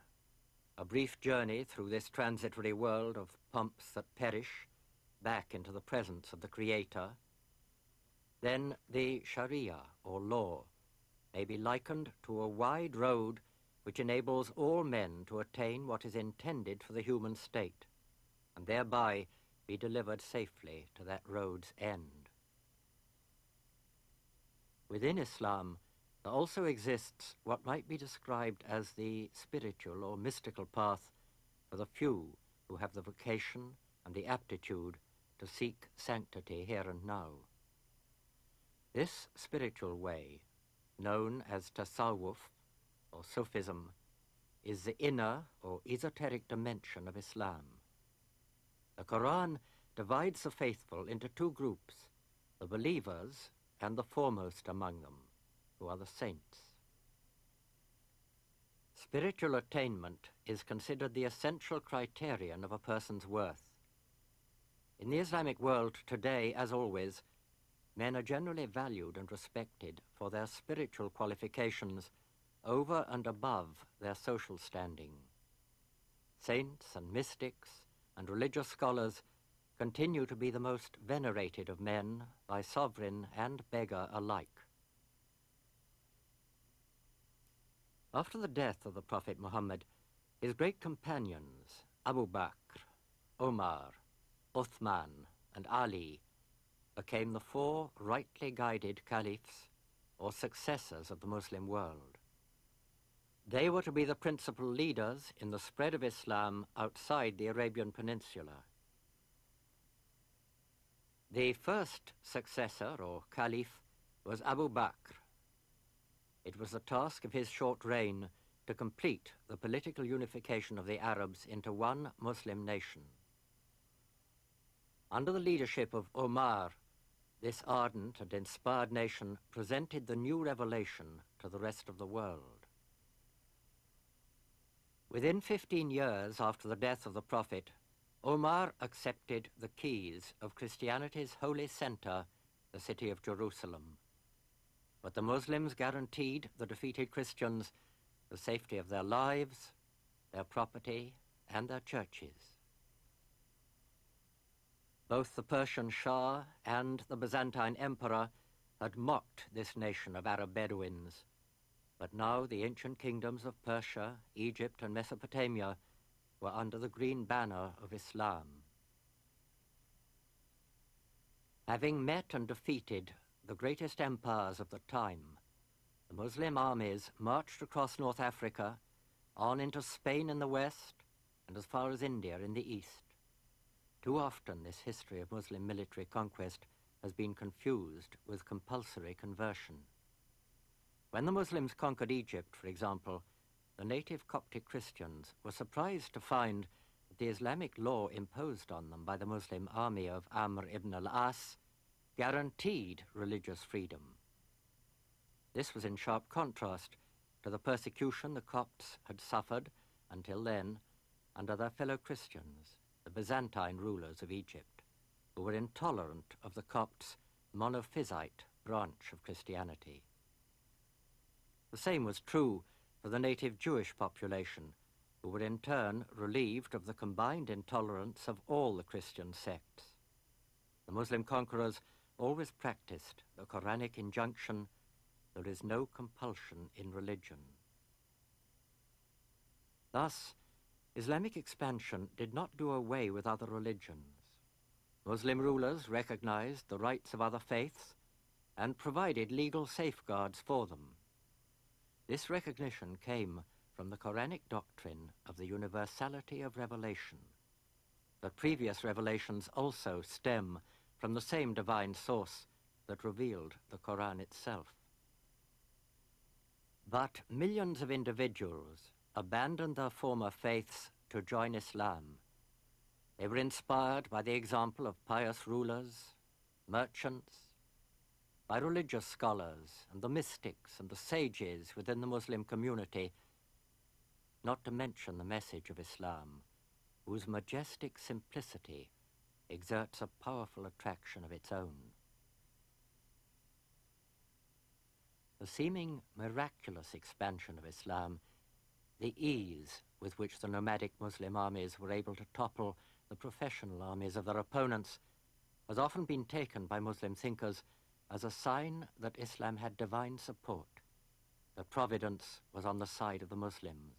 a brief journey through this transitory world of pomps that perish back into the presence of the Creator, then the Sharia, or law, may be likened to a wide road which enables all men to attain what is intended for the human state, and thereby be delivered safely to that road's end. Within Islam, there also exists what might be described as the spiritual or mystical path for the few who have the vocation and the aptitude to seek sanctity here and now. This spiritual way, known as tasawwuf or Sufism, is the inner or esoteric dimension of Islam. The Quran divides the faithful into two groups, the believers and the foremost among them, who are the saints. Spiritual attainment is considered the essential criterion of a person's worth. In the Islamic world today, as always, men are generally valued and respected for their spiritual qualifications over and above their social standing. Saints and mystics and religious scholars continue to be the most venerated of men by sovereign and beggar alike. After the death of the Prophet Muhammad, his great companions, Abu Bakr, Omar, Uthman, and Ali, became the four rightly guided caliphs, or successors of the Muslim world. They were to be the principal leaders in the spread of Islam outside the Arabian Peninsula. The first successor, or caliph, was Abu Bakr. It was the task of his short reign to complete the political unification of the Arabs into one Muslim nation. Under the leadership of Omar, this ardent and inspired nation presented the new revelation to the rest of the world. Within fifteen years after the death of the Prophet, Omar accepted the keys of Christianity's holy center, the city of Jerusalem. But the Muslims guaranteed the defeated Christians the safety of their lives, their property, and their churches. Both the Persian Shah and the Byzantine Emperor had mocked this nation of Arab Bedouins, but now the ancient kingdoms of Persia, Egypt, and Mesopotamia were under the green banner of Islam. Having met and defeated the greatest empires of the time, the Muslim armies marched across North Africa, on into Spain in the west, and as far as India in the east. Too often this history of Muslim military conquest has been confused with compulsory conversion. When the Muslims conquered Egypt, for example, the native Coptic Christians were surprised to find that the Islamic law imposed on them by the Muslim army of Amr ibn al-As guaranteed religious freedom. This was in sharp contrast to the persecution the Copts had suffered until then under their fellow Christians, the Byzantine rulers of Egypt, who were intolerant of the Copts' monophysite branch of Christianity. The same was true for the native Jewish population, who were in turn relieved of the combined intolerance of all the Christian sects. The Muslim conquerors always practiced the Quranic injunction, there is no compulsion in religion. Thus, Islamic expansion did not do away with other religions. Muslim rulers recognized the rights of other faiths and provided legal safeguards for them. This recognition came from the Quranic doctrine of the universality of revelation. The previous revelations also stem from the same divine source that revealed the Quran itself. But millions of individuals abandoned their former faiths to join Islam. They were inspired by the example of pious rulers, merchants, by religious scholars and the mystics and the sages within the Muslim community, not to mention the message of Islam, whose majestic simplicity exerts a powerful attraction of its own. The seeming miraculous expansion of Islam, the ease with which the nomadic Muslim armies were able to topple the professional armies of their opponents, has often been taken by Muslim thinkers as a sign that Islam had divine support, that providence was on the side of the Muslims.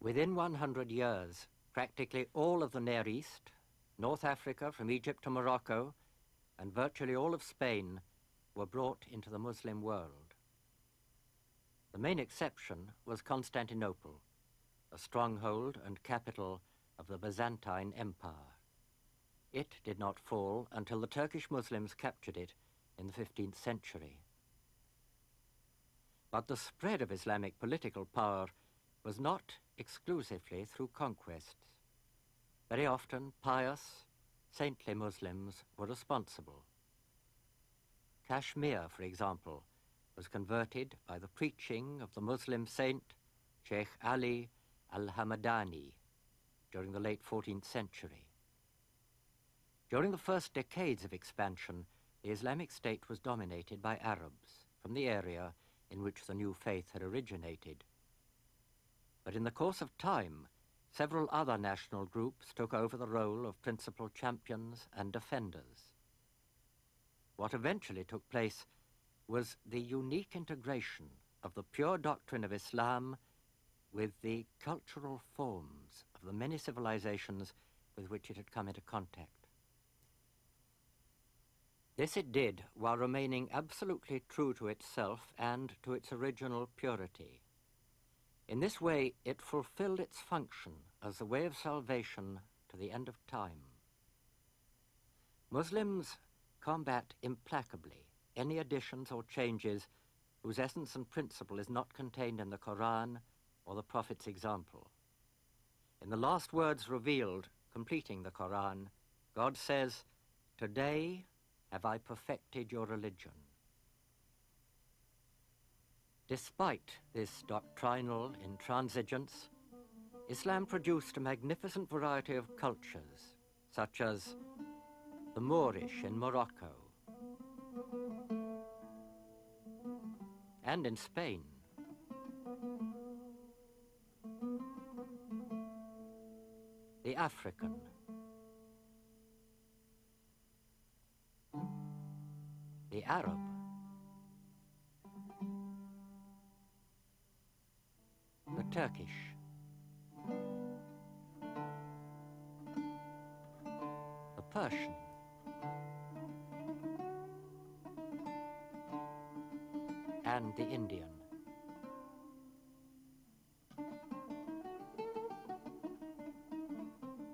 Within one hundred years, practically all of the Near East, North Africa from Egypt to Morocco, and virtually all of Spain were brought into the Muslim world. The main exception was Constantinople, a stronghold and capital of the Byzantine Empire. It did not fall until the Turkish Muslims captured it in the fifteenth century. But the spread of Islamic political power was not exclusively through conquests. Very often, pious, saintly Muslims were responsible. Kashmir, for example, was converted by the preaching of the Muslim saint Sheikh Ali al-Hamadani during the late fourteenth century. During the first decades of expansion, the Islamic State was dominated by Arabs from the area in which the new faith had originated. But in the course of time, several other national groups took over the role of principal champions and defenders. What eventually took place was the unique integration of the pure doctrine of Islam with the cultural forms of the many civilizations with which it had come into contact. This it did while remaining absolutely true to itself and to its original purity. In this way, it fulfilled its function as the way of salvation to the end of time. Muslims combat implacably any additions or changes whose essence and principle is not contained in the Quran or the Prophet's example. In the last words revealed, completing the Quran, God says, "Today have I perfected your religion." Despite this doctrinal intransigence, Islam produced a magnificent variety of cultures, such as the Moorish in Morocco, and in Spain, the African, the Arab, the Turkish, the Persian, and the Indian.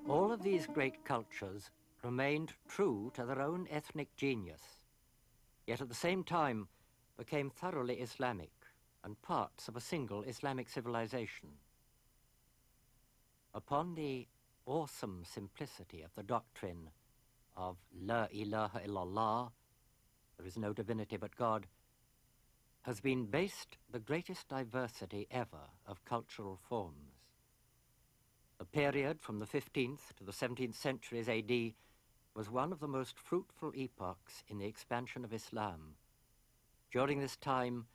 All of these great cultures remained true to their own ethnic genius, yet at the same time became thoroughly Islamic and parts of a single Islamic civilization. Upon the awesome simplicity of the doctrine of La ilaha illallah, there is no divinity but God, has been based the greatest diversity ever of cultural forms. The period from the fifteenth to the seventeenth centuries A D was one of the most fruitful epochs in the expansion of Islam, During this time,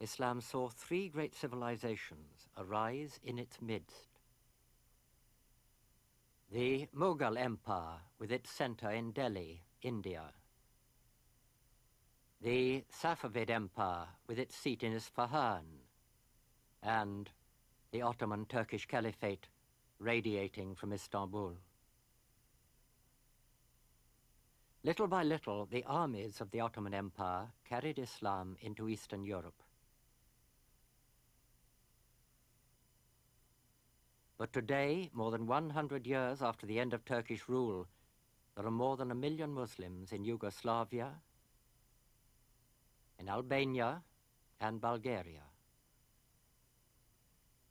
Islam saw three great civilizations arise in its midst. The Mughal Empire, with its center in Delhi, India. The Safavid Empire, with its seat in Isfahan. And the Ottoman Turkish Caliphate, radiating from Istanbul. Little by little, the armies of the Ottoman Empire carried Islam into Eastern Europe. But today, more than one hundred years after the end of Turkish rule, there are more than a million Muslims in Yugoslavia, in Albania, and Bulgaria.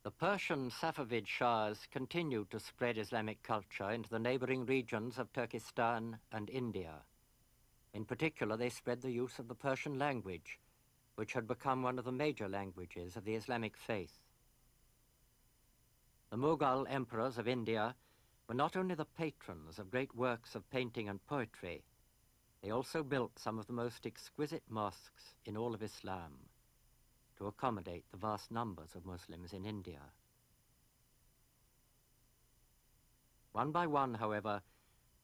The Persian Safavid Shahs continued to spread Islamic culture into the neighboring regions of Turkestan and India. In particular, they spread the use of the Persian language, which had become one of the major languages of the Islamic faith. The Mughal emperors of India were not only the patrons of great works of painting and poetry, they also built some of the most exquisite mosques in all of Islam to accommodate the vast numbers of Muslims in India. One by one, however,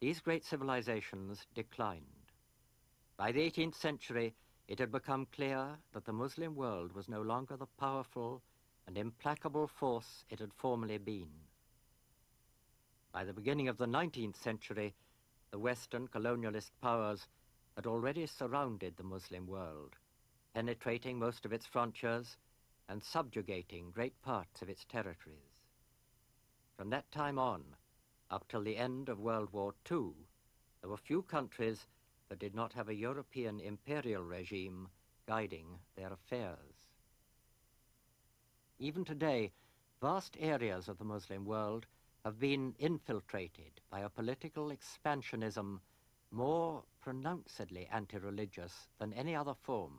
these great civilizations declined. By the eighteenth century, it had become clear that the Muslim world was no longer the powerful and implacable force it had formerly been. By the beginning of the nineteenth century, the Western colonialist powers had already surrounded the Muslim world, penetrating most of its frontiers and subjugating great parts of its territories. From that time on, up till the end of World War Two, there were few countries that did not have a European imperial regime guiding their affairs. Even today, vast areas of the Muslim world have been infiltrated by a political expansionism more pronouncedly anti-religious than any other form,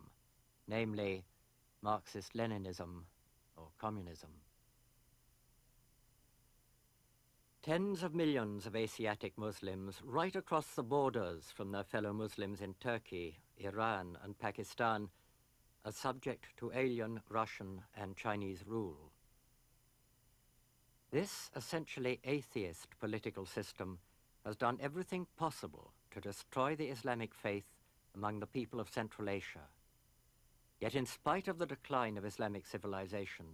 namely Marxist-Leninism or communism. Tens of millions of Asiatic Muslims right across the borders from their fellow Muslims in Turkey, Iran and Pakistan are subject to alien Russian and Chinese rule. This essentially atheist political system has done everything possible to destroy the Islamic faith among the people of Central Asia. Yet in spite of the decline of Islamic civilization,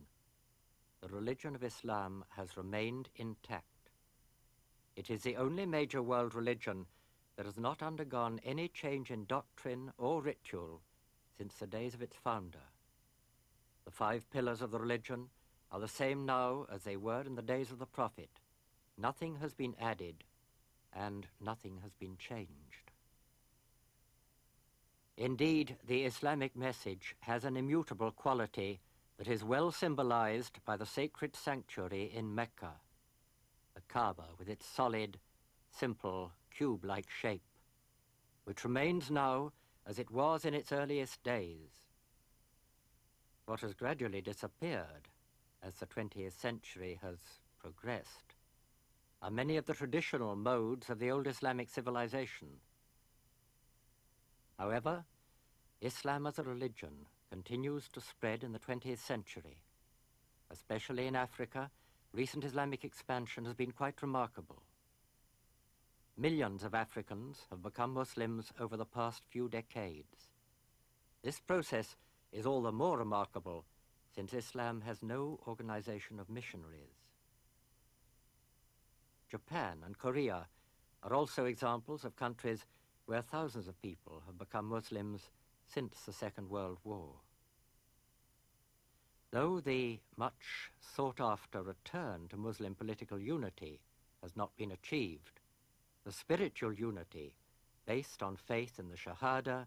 the religion of Islam has remained intact. It is the only major world religion that has not undergone any change in doctrine or ritual since the days of its founder. The five pillars of the religion are the same now as they were in the days of the Prophet. Nothing has been added, and nothing has been changed. Indeed, the Islamic message has an immutable quality that is well symbolized by the sacred sanctuary in Mecca, the Kaaba with its solid, simple, cube-like shape, which remains now as it was in its earliest days. What has gradually disappeared as the twentieth century has progressed are many of the traditional modes of the old Islamic civilization. However, Islam as a religion continues to spread in the twentieth century. Especially in Africa, recent Islamic expansion has been quite remarkable. Millions of Africans have become Muslims over the past few decades. This process is all the more remarkable since Islam has no organization of missionaries. Japan and Korea are also examples of countries where thousands of people have become Muslims since the Second World War. Though the much sought-after return to Muslim political unity has not been achieved, the spiritual unity, based on faith in the Shahada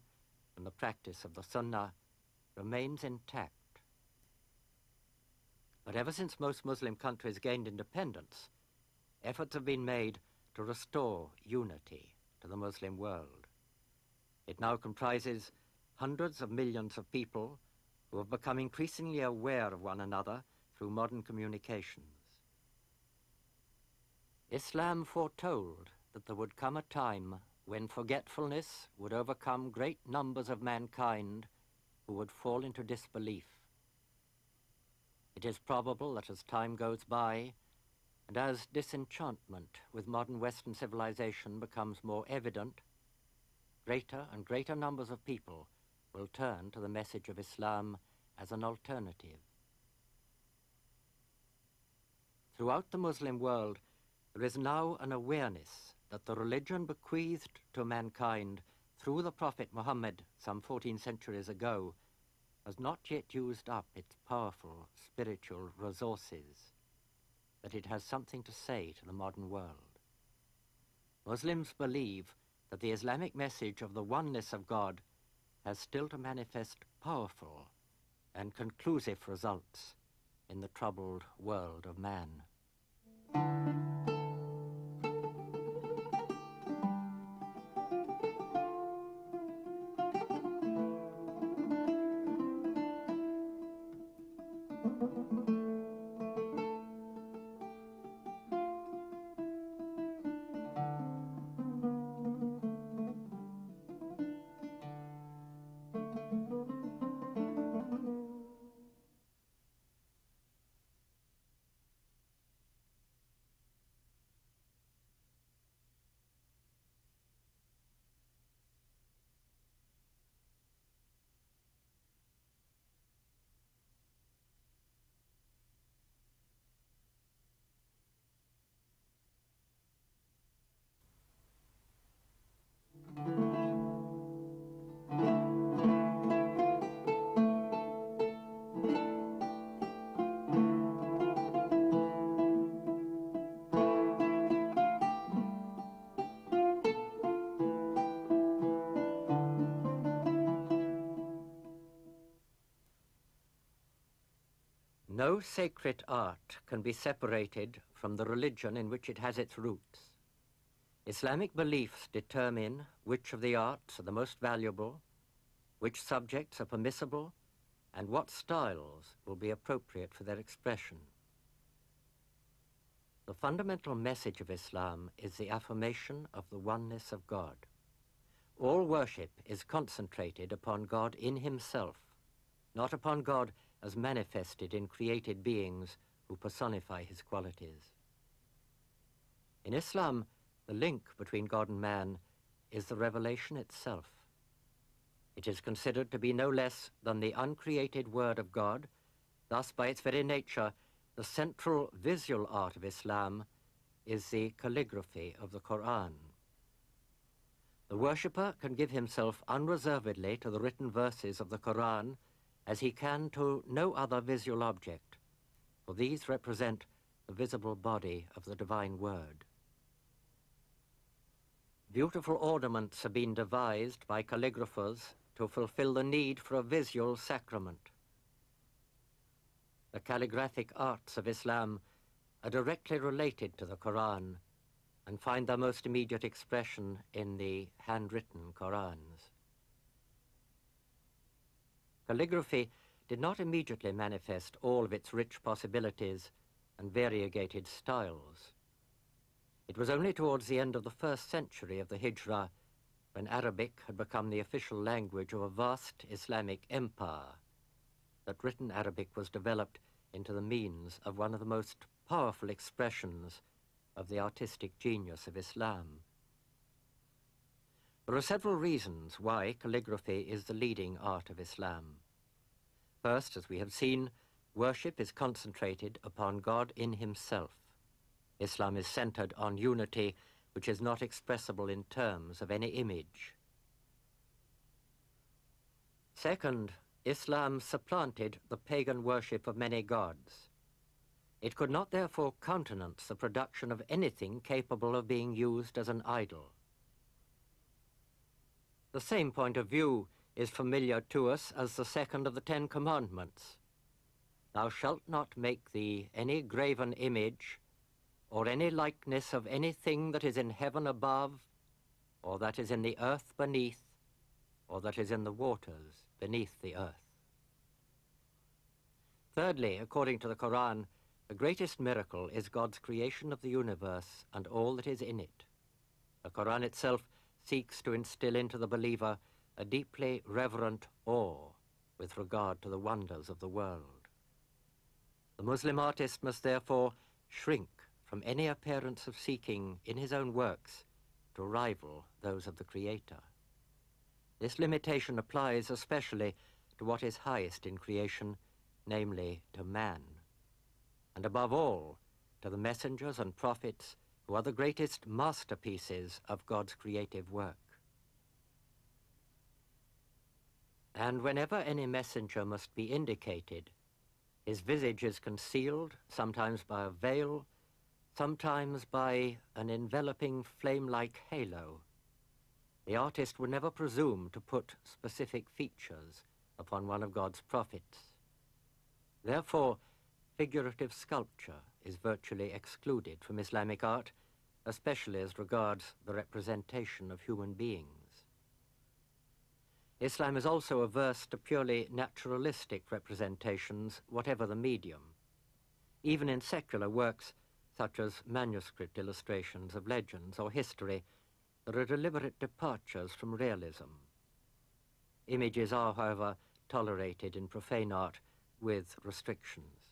and the practice of the Sunnah, remains intact. But ever since most Muslim countries gained independence, efforts have been made to restore unity to the Muslim world. It now comprises hundreds of millions of people who have become increasingly aware of one another through modern communications. Islam foretold that there would come a time when forgetfulness would overcome great numbers of mankind who would fall into disbelief. It is probable that as time goes by, and as disenchantment with modern Western civilization becomes more evident, greater and greater numbers of people will turn to the message of Islam as an alternative. Throughout the Muslim world, there is now an awareness that the religion bequeathed to mankind through the Prophet Muhammad some fourteen centuries ago has not yet used up its powerful spiritual resources, that it has something to say to the modern world. Muslims believe that the Islamic message of the oneness of God has still to manifest powerful and conclusive results in the troubled world of man. No sacred art can be separated from the religion in which it has its roots. Islamic beliefs determine which of the arts are the most valuable, which subjects are permissible, and what styles will be appropriate for their expression. The fundamental message of Islam is the affirmation of the oneness of God. All worship is concentrated upon God in Himself, not upon God as manifested in created beings who personify His qualities. In Islam, the link between God and man is the revelation itself. It is considered to be no less than the uncreated Word of God, thus by its very nature, the central visual art of Islam is the calligraphy of the Quran. The worshipper can give himself unreservedly to the written verses of the Quran as he can to no other visual object, for these represent the visible body of the divine word. Beautiful ornaments have been devised by calligraphers to fulfill the need for a visual sacrament. The calligraphic arts of Islam are directly related to the Quran and find their most immediate expression in the handwritten Qurans. Calligraphy did not immediately manifest all of its rich possibilities and variegated styles. It was only towards the end of the first century of the Hijra when Arabic had become the official language of a vast Islamic empire that written Arabic was developed into the means of one of the most powerful expressions of the artistic genius of Islam. There are several reasons why calligraphy is the leading art of Islam. First, as we have seen, worship is concentrated upon God in Himself. Islam is centered on unity, which is not expressible in terms of any image. Second, Islam supplanted the pagan worship of many gods. It could not therefore countenance the production of anything capable of being used as an idol. The same point of view is familiar to us as the second of the Ten Commandments. Thou shalt not make thee any graven image, or any likeness of anything that is in heaven above, or that is in the earth beneath, or that is in the waters beneath the earth. Thirdly, according to the Quran, the greatest miracle is God's creation of the universe and all that is in it. The Quran itself seeks to instill into the believer a deeply reverent awe with regard to the wonders of the world. The Muslim artist must therefore shrink from any appearance of seeking in his own works to rival those of the Creator. This limitation applies especially to what is highest in creation, namely to man, and above all to the messengers and prophets who are the greatest masterpieces of God's creative work. And whenever any messenger must be indicated, his visage is concealed, sometimes by a veil, sometimes by an enveloping flame-like halo. The artist would never presume to put specific features upon one of God's prophets. Therefore, figurative sculpture is virtually excluded from Islamic art, especially as regards the representation of human beings. Islam is also averse to purely naturalistic representations, whatever the medium. Even in secular works, such as manuscript illustrations of legends or history, there are deliberate departures from realism. Images are, however, tolerated in profane art with restrictions.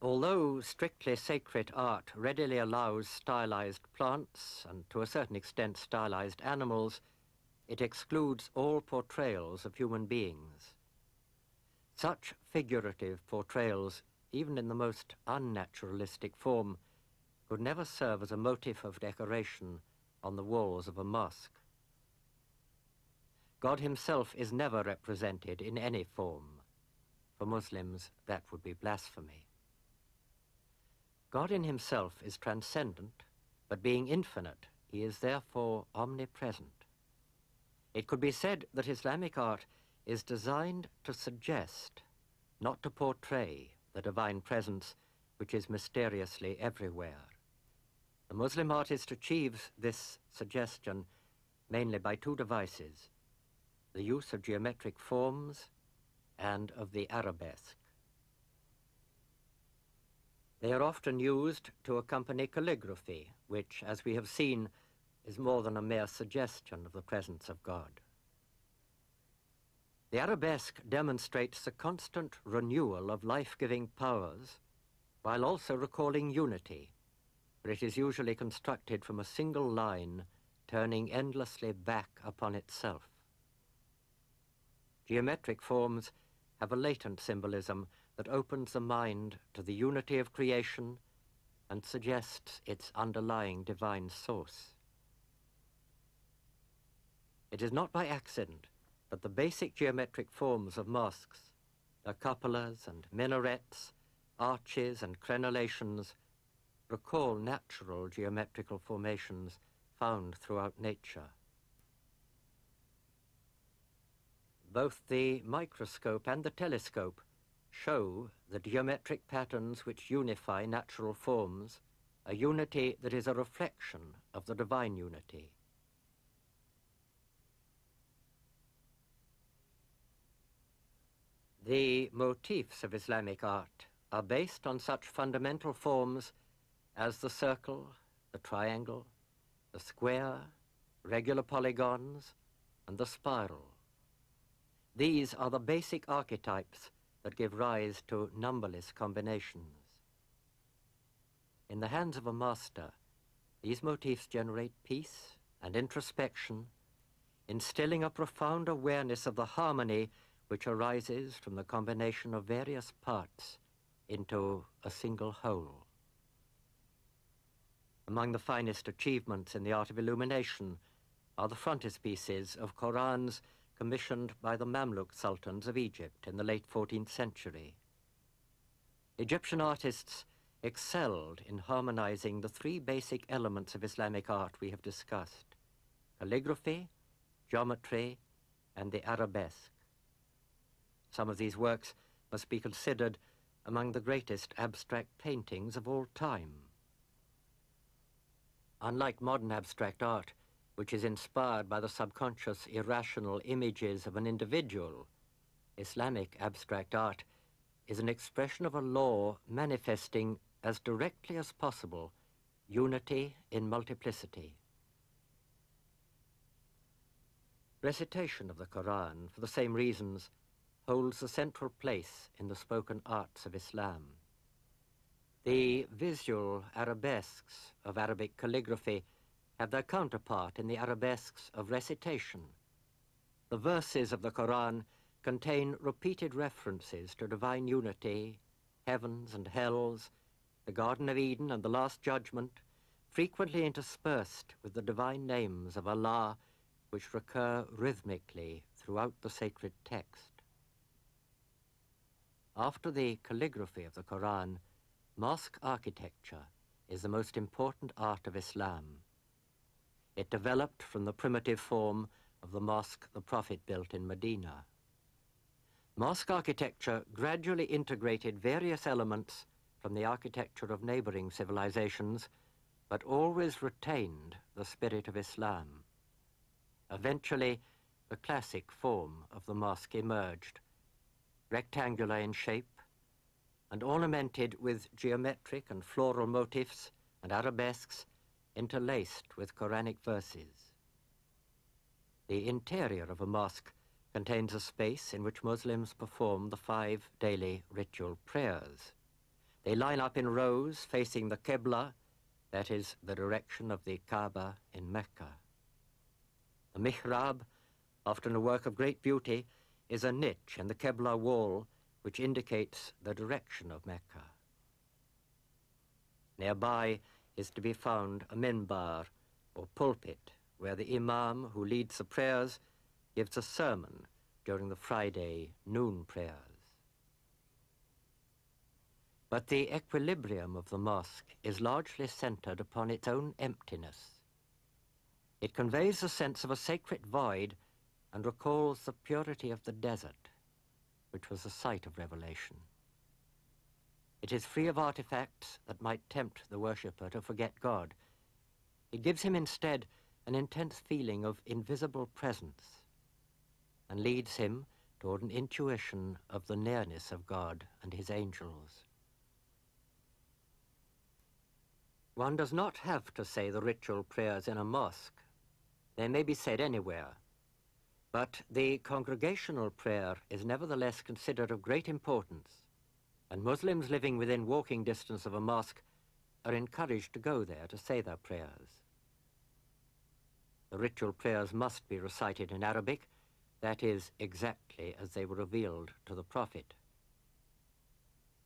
Although strictly sacred art readily allows stylized plants and, to a certain extent, stylized animals, it excludes all portrayals of human beings. Such figurative portrayals, even in the most unnaturalistic form, could never serve as a motif of decoration on the walls of a mosque. God himself is never represented in any form. For Muslims, that would be blasphemy. God in himself is transcendent, but being infinite, he is therefore omnipresent. It could be said that Islamic art is designed to suggest, not to portray, the divine presence which is mysteriously everywhere. The Muslim artist achieves this suggestion mainly by two devices, the use of geometric forms and of the arabesque. They are often used to accompany calligraphy, which, as we have seen, is more than a mere suggestion of the presence of God. The arabesque demonstrates the constant renewal of life-giving powers, while also recalling unity, for it is usually constructed from a single line, turning endlessly back upon itself. Geometric forms have a latent symbolism that opens the mind to the unity of creation and suggests its underlying divine source. It is not by accident that the basic geometric forms of mosques, the cupolas and minarets, arches and crenellations, recall natural geometrical formations found throughout nature. Both the microscope and the telescope show the geometric patterns which unify natural forms, a unity that is a reflection of the divine unity. The motifs of Islamic art are based on such fundamental forms as the circle, the triangle, the square, regular polygons, and the spiral. These are the basic archetypes that give rise to numberless combinations. In the hands of a master, these motifs generate peace and introspection, instilling a profound awareness of the harmony which arises from the combination of various parts into a single whole. Among the finest achievements in the art of illumination are the frontispieces of Qurans commissioned by the Mamluk sultans of Egypt in the late fourteenth century. Egyptian artists excelled in harmonizing the three basic elements of Islamic art we have discussed: calligraphy, geometry, and the arabesque. Some of these works must be considered among the greatest abstract paintings of all time. Unlike modern abstract art, which is inspired by the subconscious, irrational images of an individual, Islamic abstract art is an expression of a law manifesting as directly as possible unity in multiplicity. Recitation of the Quran, for the same reasons, holds a central place in the spoken arts of Islam. The visual arabesques of Arabic calligraphy have their counterpart in the arabesques of recitation. The verses of the Quran contain repeated references to divine unity, heavens and hells, the Garden of Eden and the Last Judgment, frequently interspersed with the divine names of Allah, which recur rhythmically throughout the sacred text. After the calligraphy of the Quran, mosque architecture is the most important art of Islam. It developed from the primitive form of the mosque the Prophet built in Medina. Mosque architecture gradually integrated various elements from the architecture of neighboring civilizations, but always retained the spirit of Islam. Eventually, the classic form of the mosque emerged, rectangular in shape and ornamented with geometric and floral motifs and arabesques interlaced with Quranic verses. The interior of a mosque contains a space in which Muslims perform the five daily ritual prayers. They line up in rows facing the Qibla, that is, the direction of the Kaaba in Mecca. The mihrab, often a work of great beauty, is a niche in the Qibla wall which indicates the direction of Mecca. Nearby is to be found a minbar, or pulpit, where the imam who leads the prayers gives a sermon during the Friday noon prayers. But the equilibrium of the mosque is largely centered upon its own emptiness. It conveys the sense of a sacred void and recalls the purity of the desert, which was the site of revelation. It is free of artifacts that might tempt the worshipper to forget God. It gives him instead an intense feeling of invisible presence and leads him toward an intuition of the nearness of God and his angels. One does not have to say the ritual prayers in a mosque. They may be said anywhere. But the congregational prayer is nevertheless considered of great importance, and Muslims living within walking distance of a mosque are encouraged to go there to say their prayers. The ritual prayers must be recited in Arabic, that is, exactly as they were revealed to the Prophet.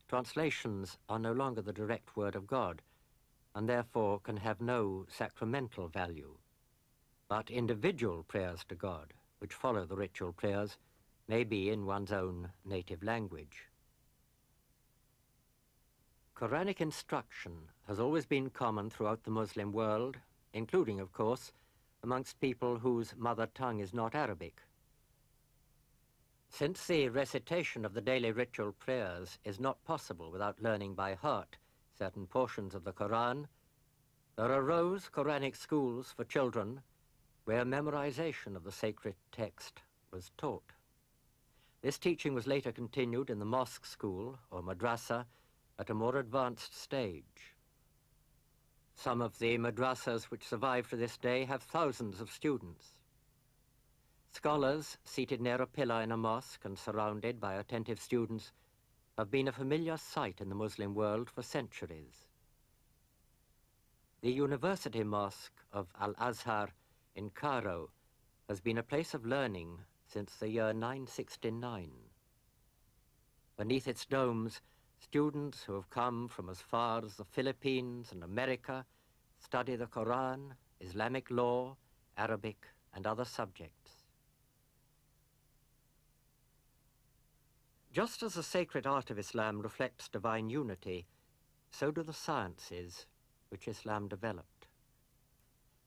Translations are no longer the direct word of God, and therefore can have no sacramental value. But individual prayers to God, which follow the ritual prayers, may be in one's own native language. Quranic instruction has always been common throughout the Muslim world, including, of course, amongst people whose mother tongue is not Arabic. Since the recitation of the daily ritual prayers is not possible without learning by heart certain portions of the Quran, there arose Quranic schools for children where memorization of the sacred text was taught. This teaching was later continued in the mosque school, or madrasa, at a more advanced stage. Some of the madrasas which survive to this day have thousands of students. Scholars seated near a pillar in a mosque and surrounded by attentive students have been a familiar sight in the Muslim world for centuries. The University Mosque of Al-Azhar in Cairo has been a place of learning since the year nine sixty-nine. Beneath its domes, students who have come from as far as the Philippines and America study the Quran, Islamic law, Arabic, and other subjects. Just as the sacred art of Islam reflects divine unity, so do the sciences which Islam developed.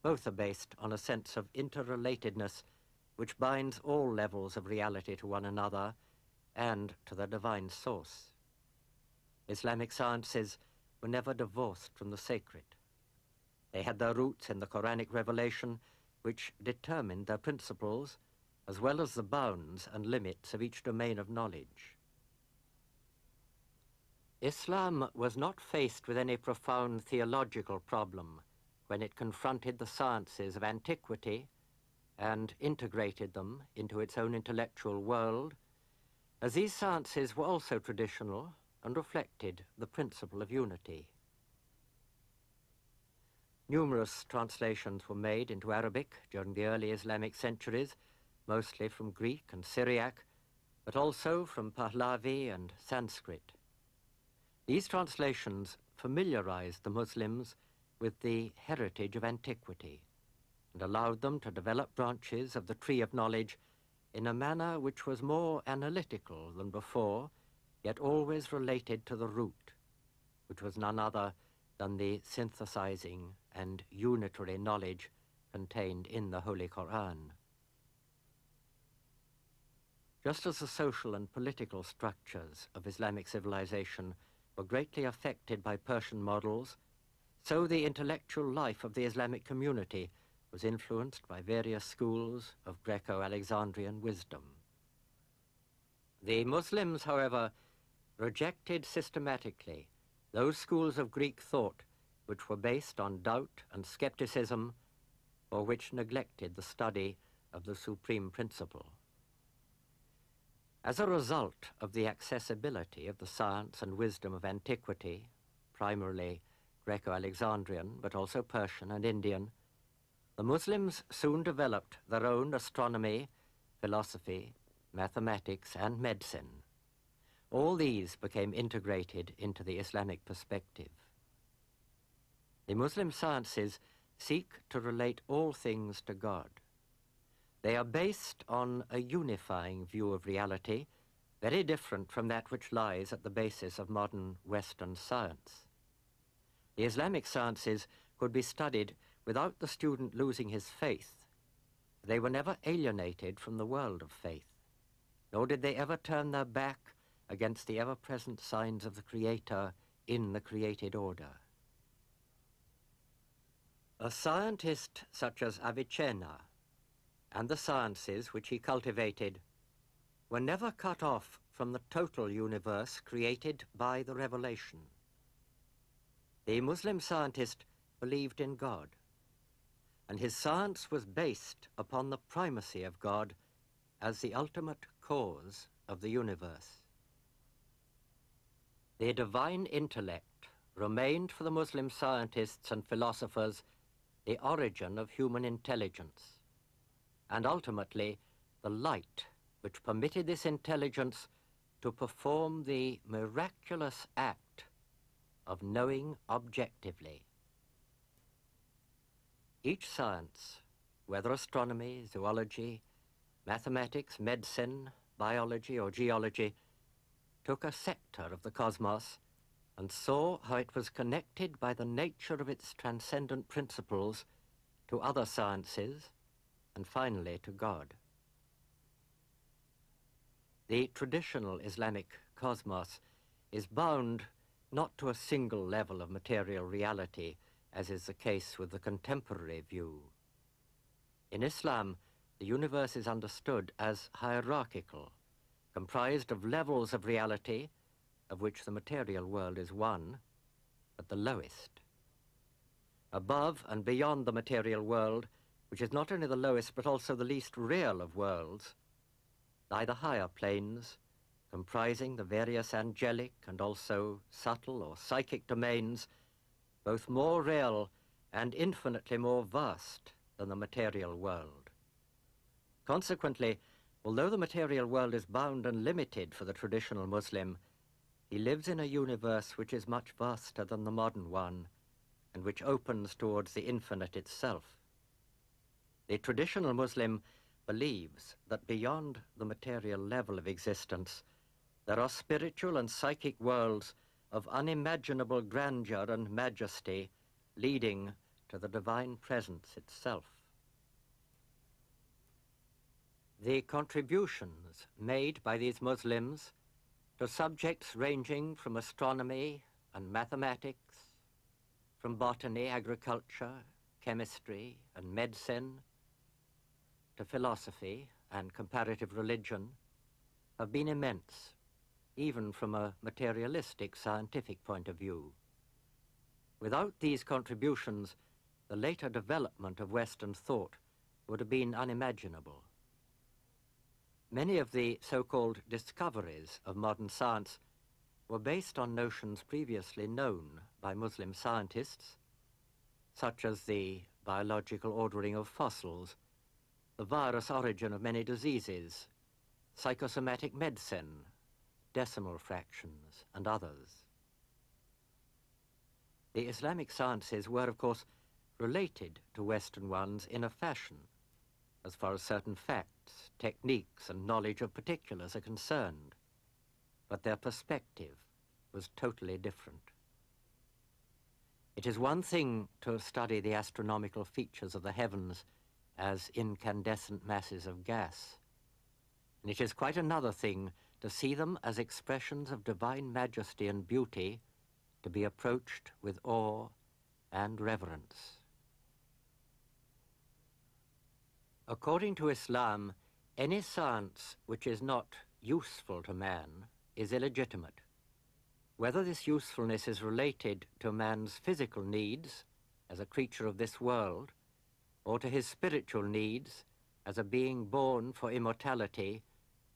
Both are based on a sense of interrelatedness which binds all levels of reality to one another and to the divine source. Islamic sciences were never divorced from the sacred. They had their roots in the Quranic revelation, which determined their principles, as well as the bounds and limits of each domain of knowledge. Islam was not faced with any profound theological problem when it confronted the sciences of antiquity and integrated them into its own intellectual world, as these sciences were also traditional and reflected the principle of unity. Numerous translations were made into Arabic during the early Islamic centuries, mostly from Greek and Syriac, but also from Pahlavi and Sanskrit. These translations familiarized the Muslims with the heritage of antiquity and allowed them to develop branches of the tree of knowledge in a manner which was more analytical than before, yet always related to the root, which was none other than the synthesizing and unitary knowledge contained in the Holy Quran. Just as the social and political structures of Islamic civilization were greatly affected by Persian models, so the intellectual life of the Islamic community was influenced by various schools of Greco-Alexandrian wisdom. The Muslims, however, rejected systematically those schools of Greek thought which were based on doubt and skepticism, or which neglected the study of the supreme principle. As a result of the accessibility of the science and wisdom of antiquity, primarily Greco-Alexandrian, but also Persian and Indian, the Muslims soon developed their own astronomy, philosophy, mathematics, and medicine. All these became integrated into the Islamic perspective. The Muslim sciences seek to relate all things to God. They are based on a unifying view of reality, very different from that which lies at the basis of modern Western science. The Islamic sciences could be studied without the student losing his faith. They were never alienated from the world of faith, nor did they ever turn their back against the ever-present signs of the Creator in the created order. A scientist such as Avicenna and the sciences which he cultivated were never cut off from the total universe created by the revelation. The Muslim scientist believed in God, and his science was based upon the primacy of God as the ultimate cause of the universe. The divine intellect remained for the Muslim scientists and philosophers the origin of human intelligence, and ultimately the light which permitted this intelligence to perform the miraculous act of knowing objectively. Each science, whether astronomy, zoology, mathematics, medicine, biology or geology, took a sector of the cosmos and saw how it was connected by the nature of its transcendent principles to other sciences and finally to God. The traditional Islamic cosmos is bound not to a single level of material reality, as is the case with the contemporary view. In Islam, the universe is understood as hierarchical, comprised of levels of reality, of which the material world is one, but the lowest. Above and beyond the material world, which is not only the lowest but also the least real of worlds, lie the higher planes, comprising the various angelic and also subtle or psychic domains, both more real and infinitely more vast than the material world. Consequently, although the material world is bound and limited for the traditional Muslim, he lives in a universe which is much vaster than the modern one and which opens towards the infinite itself. The traditional Muslim believes that beyond the material level of existence, there are spiritual and psychic worlds of unimaginable grandeur and majesty leading to the divine presence itself. The contributions made by these Muslims to subjects ranging from astronomy and mathematics, from botany, agriculture, chemistry and medicine, to philosophy and comparative religion, have been immense, even from a materialistic scientific point of view. Without these contributions, the later development of Western thought would have been unimaginable. Many of the so-called discoveries of modern science were based on notions previously known by Muslim scientists, such as the biological ordering of fossils, the virus origin of many diseases, psychosomatic medicine, decimal fractions, and others. The Islamic sciences were, of course, related to Western ones in a fashion, as far as certain facts, techniques, and knowledge of particulars are concerned, but their perspective was totally different. It is one thing to study the astronomical features of the heavens as incandescent masses of gas, and it is quite another thing to see them as expressions of divine majesty and beauty, to be approached with awe and reverence. According to Islam, any science which is not useful to man is illegitimate, whether this usefulness is related to man's physical needs as a creature of this world, or to his spiritual needs as a being born for immortality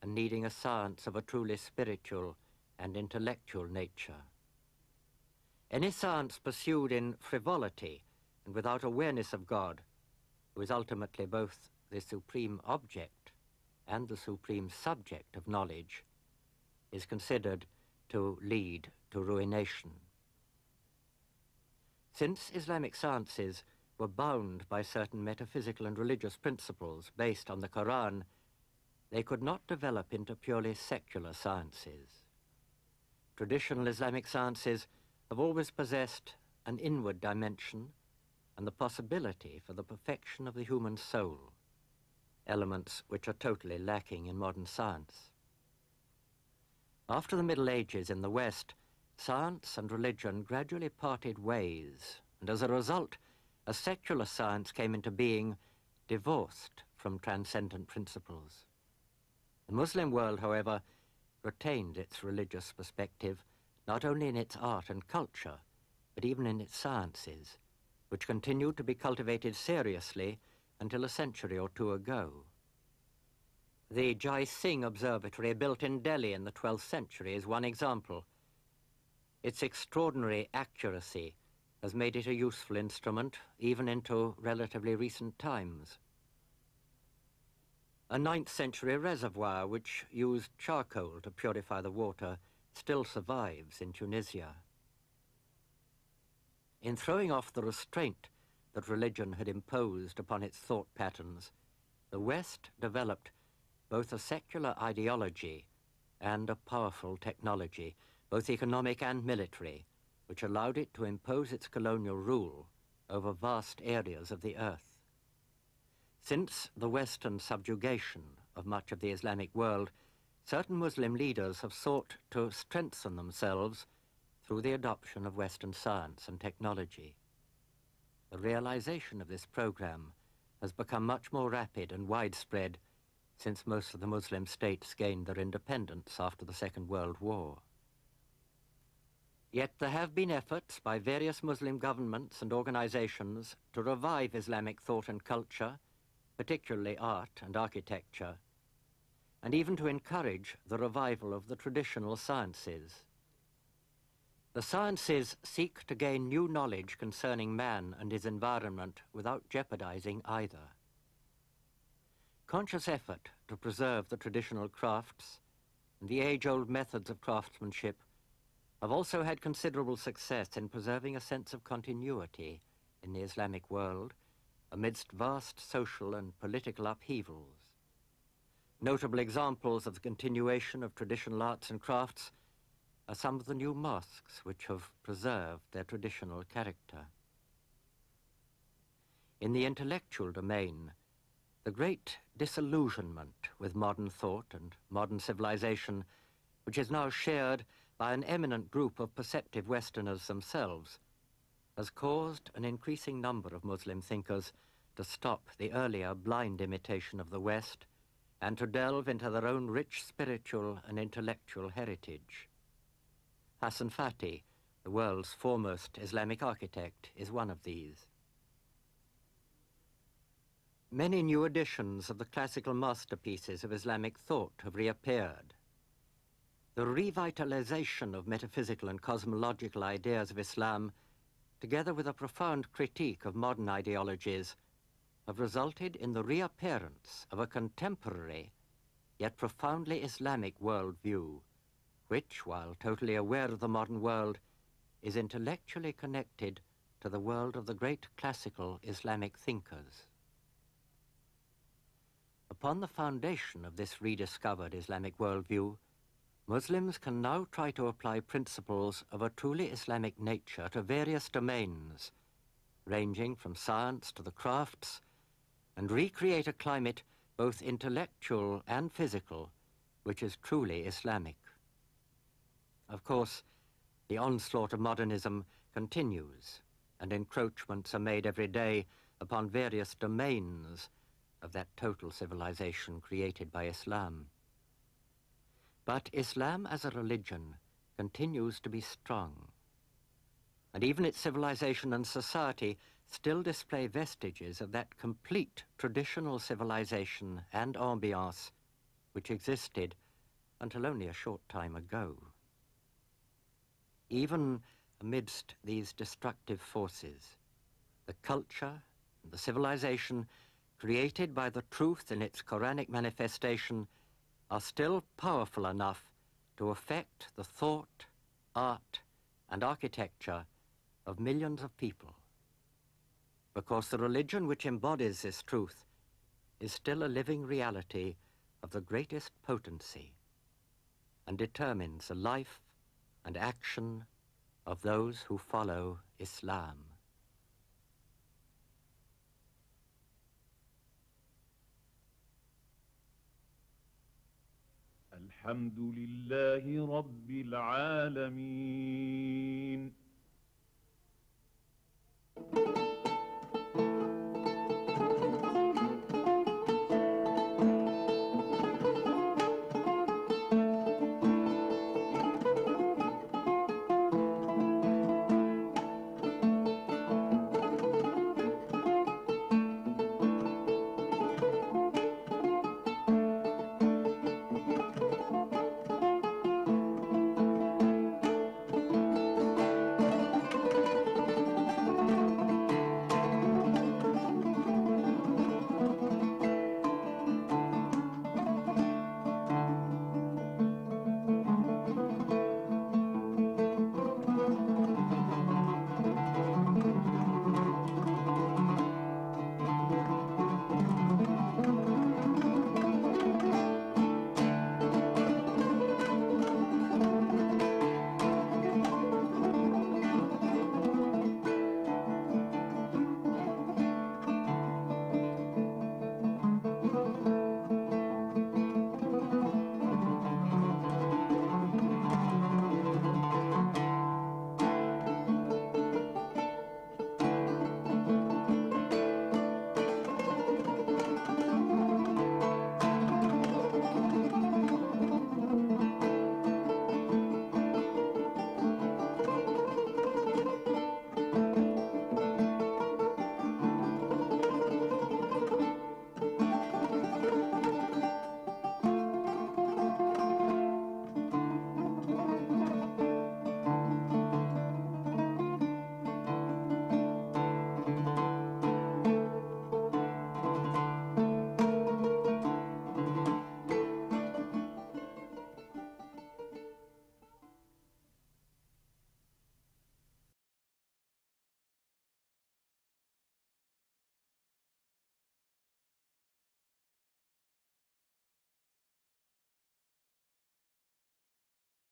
and needing a science of a truly spiritual and intellectual nature. Any science pursued in frivolity and without awareness of God, who is ultimately both the supreme object and the supreme subject of knowledge, is considered to lead to ruination. Since Islamic sciences were bound by certain metaphysical and religious principles based on the Quran, they could not develop into purely secular sciences. Traditional Islamic sciences have always possessed an inward dimension and the possibility for the perfection of the human soul, elements which are totally lacking in modern science. After the Middle Ages in the West, science and religion gradually parted ways, and as a result, a secular science came into being, divorced from transcendent principles. The Muslim world, however, retained its religious perspective not only in its art and culture, but even in its sciences, which continued to be cultivated seriously until a century or two ago. The Jai Singh Observatory, built in Delhi in the twelfth century, is one example. Its extraordinary accuracy has made it a useful instrument, even into relatively recent times. A ninth century reservoir, which used charcoal to purify the water, still survives in Tunisia. In throwing off the restraint that religion had imposed upon its thought patterns, the West developed both a secular ideology and a powerful technology, both economic and military, which allowed it to impose its colonial rule over vast areas of the earth. Since the Western subjugation of much of the Islamic world, certain Muslim leaders have sought to strengthen themselves through the adoption of Western science and technology. The realization of this program has become much more rapid and widespread since most of the Muslim states gained their independence after the Second World War. Yet there have been efforts by various Muslim governments and organizations to revive Islamic thought and culture, particularly art and architecture, and even to encourage the revival of the traditional sciences. The sciences seek to gain new knowledge concerning man and his environment without jeopardizing either. Conscious effort to preserve the traditional crafts and the age-old methods of craftsmanship have also had considerable success in preserving a sense of continuity in the Islamic world amidst vast social and political upheavals. Notable examples of the continuation of traditional arts and crafts are some of the new mosques which have preserved their traditional character. In the intellectual domain, the great disillusionment with modern thought and modern civilization, which is now shared by an eminent group of perceptive Westerners themselves, has caused an increasing number of Muslim thinkers to stop the earlier blind imitation of the West and to delve into their own rich spiritual and intellectual heritage. Hassan Fatih, the world's foremost Islamic architect, is one of these. Many new editions of the classical masterpieces of Islamic thought have reappeared. The revitalization of metaphysical and cosmological ideas of Islam, together with a profound critique of modern ideologies, have resulted in the reappearance of a contemporary yet profoundly Islamic worldview, which, while totally aware of the modern world, is intellectually connected to the world of the great classical Islamic thinkers. Upon the foundation of this rediscovered Islamic worldview, Muslims can now try to apply principles of a truly Islamic nature to various domains, ranging from science to the crafts, and recreate a climate, both intellectual and physical, which is truly Islamic. Of course, the onslaught of modernism continues, and encroachments are made every day upon various domains of that total civilization created by Islam. But Islam as a religion continues to be strong, and even its civilization and society still display vestiges of that complete traditional civilization and ambiance which existed until only a short time ago. Even amidst these destructive forces, the culture and the civilization created by the truth in its Quranic manifestation are still powerful enough to affect the thought, art, and architecture of millions of people, because the religion which embodies this truth is still a living reality of the greatest potency and determines the life and action of those who follow Islam. Alhamdulillahi Rabbil Alameen.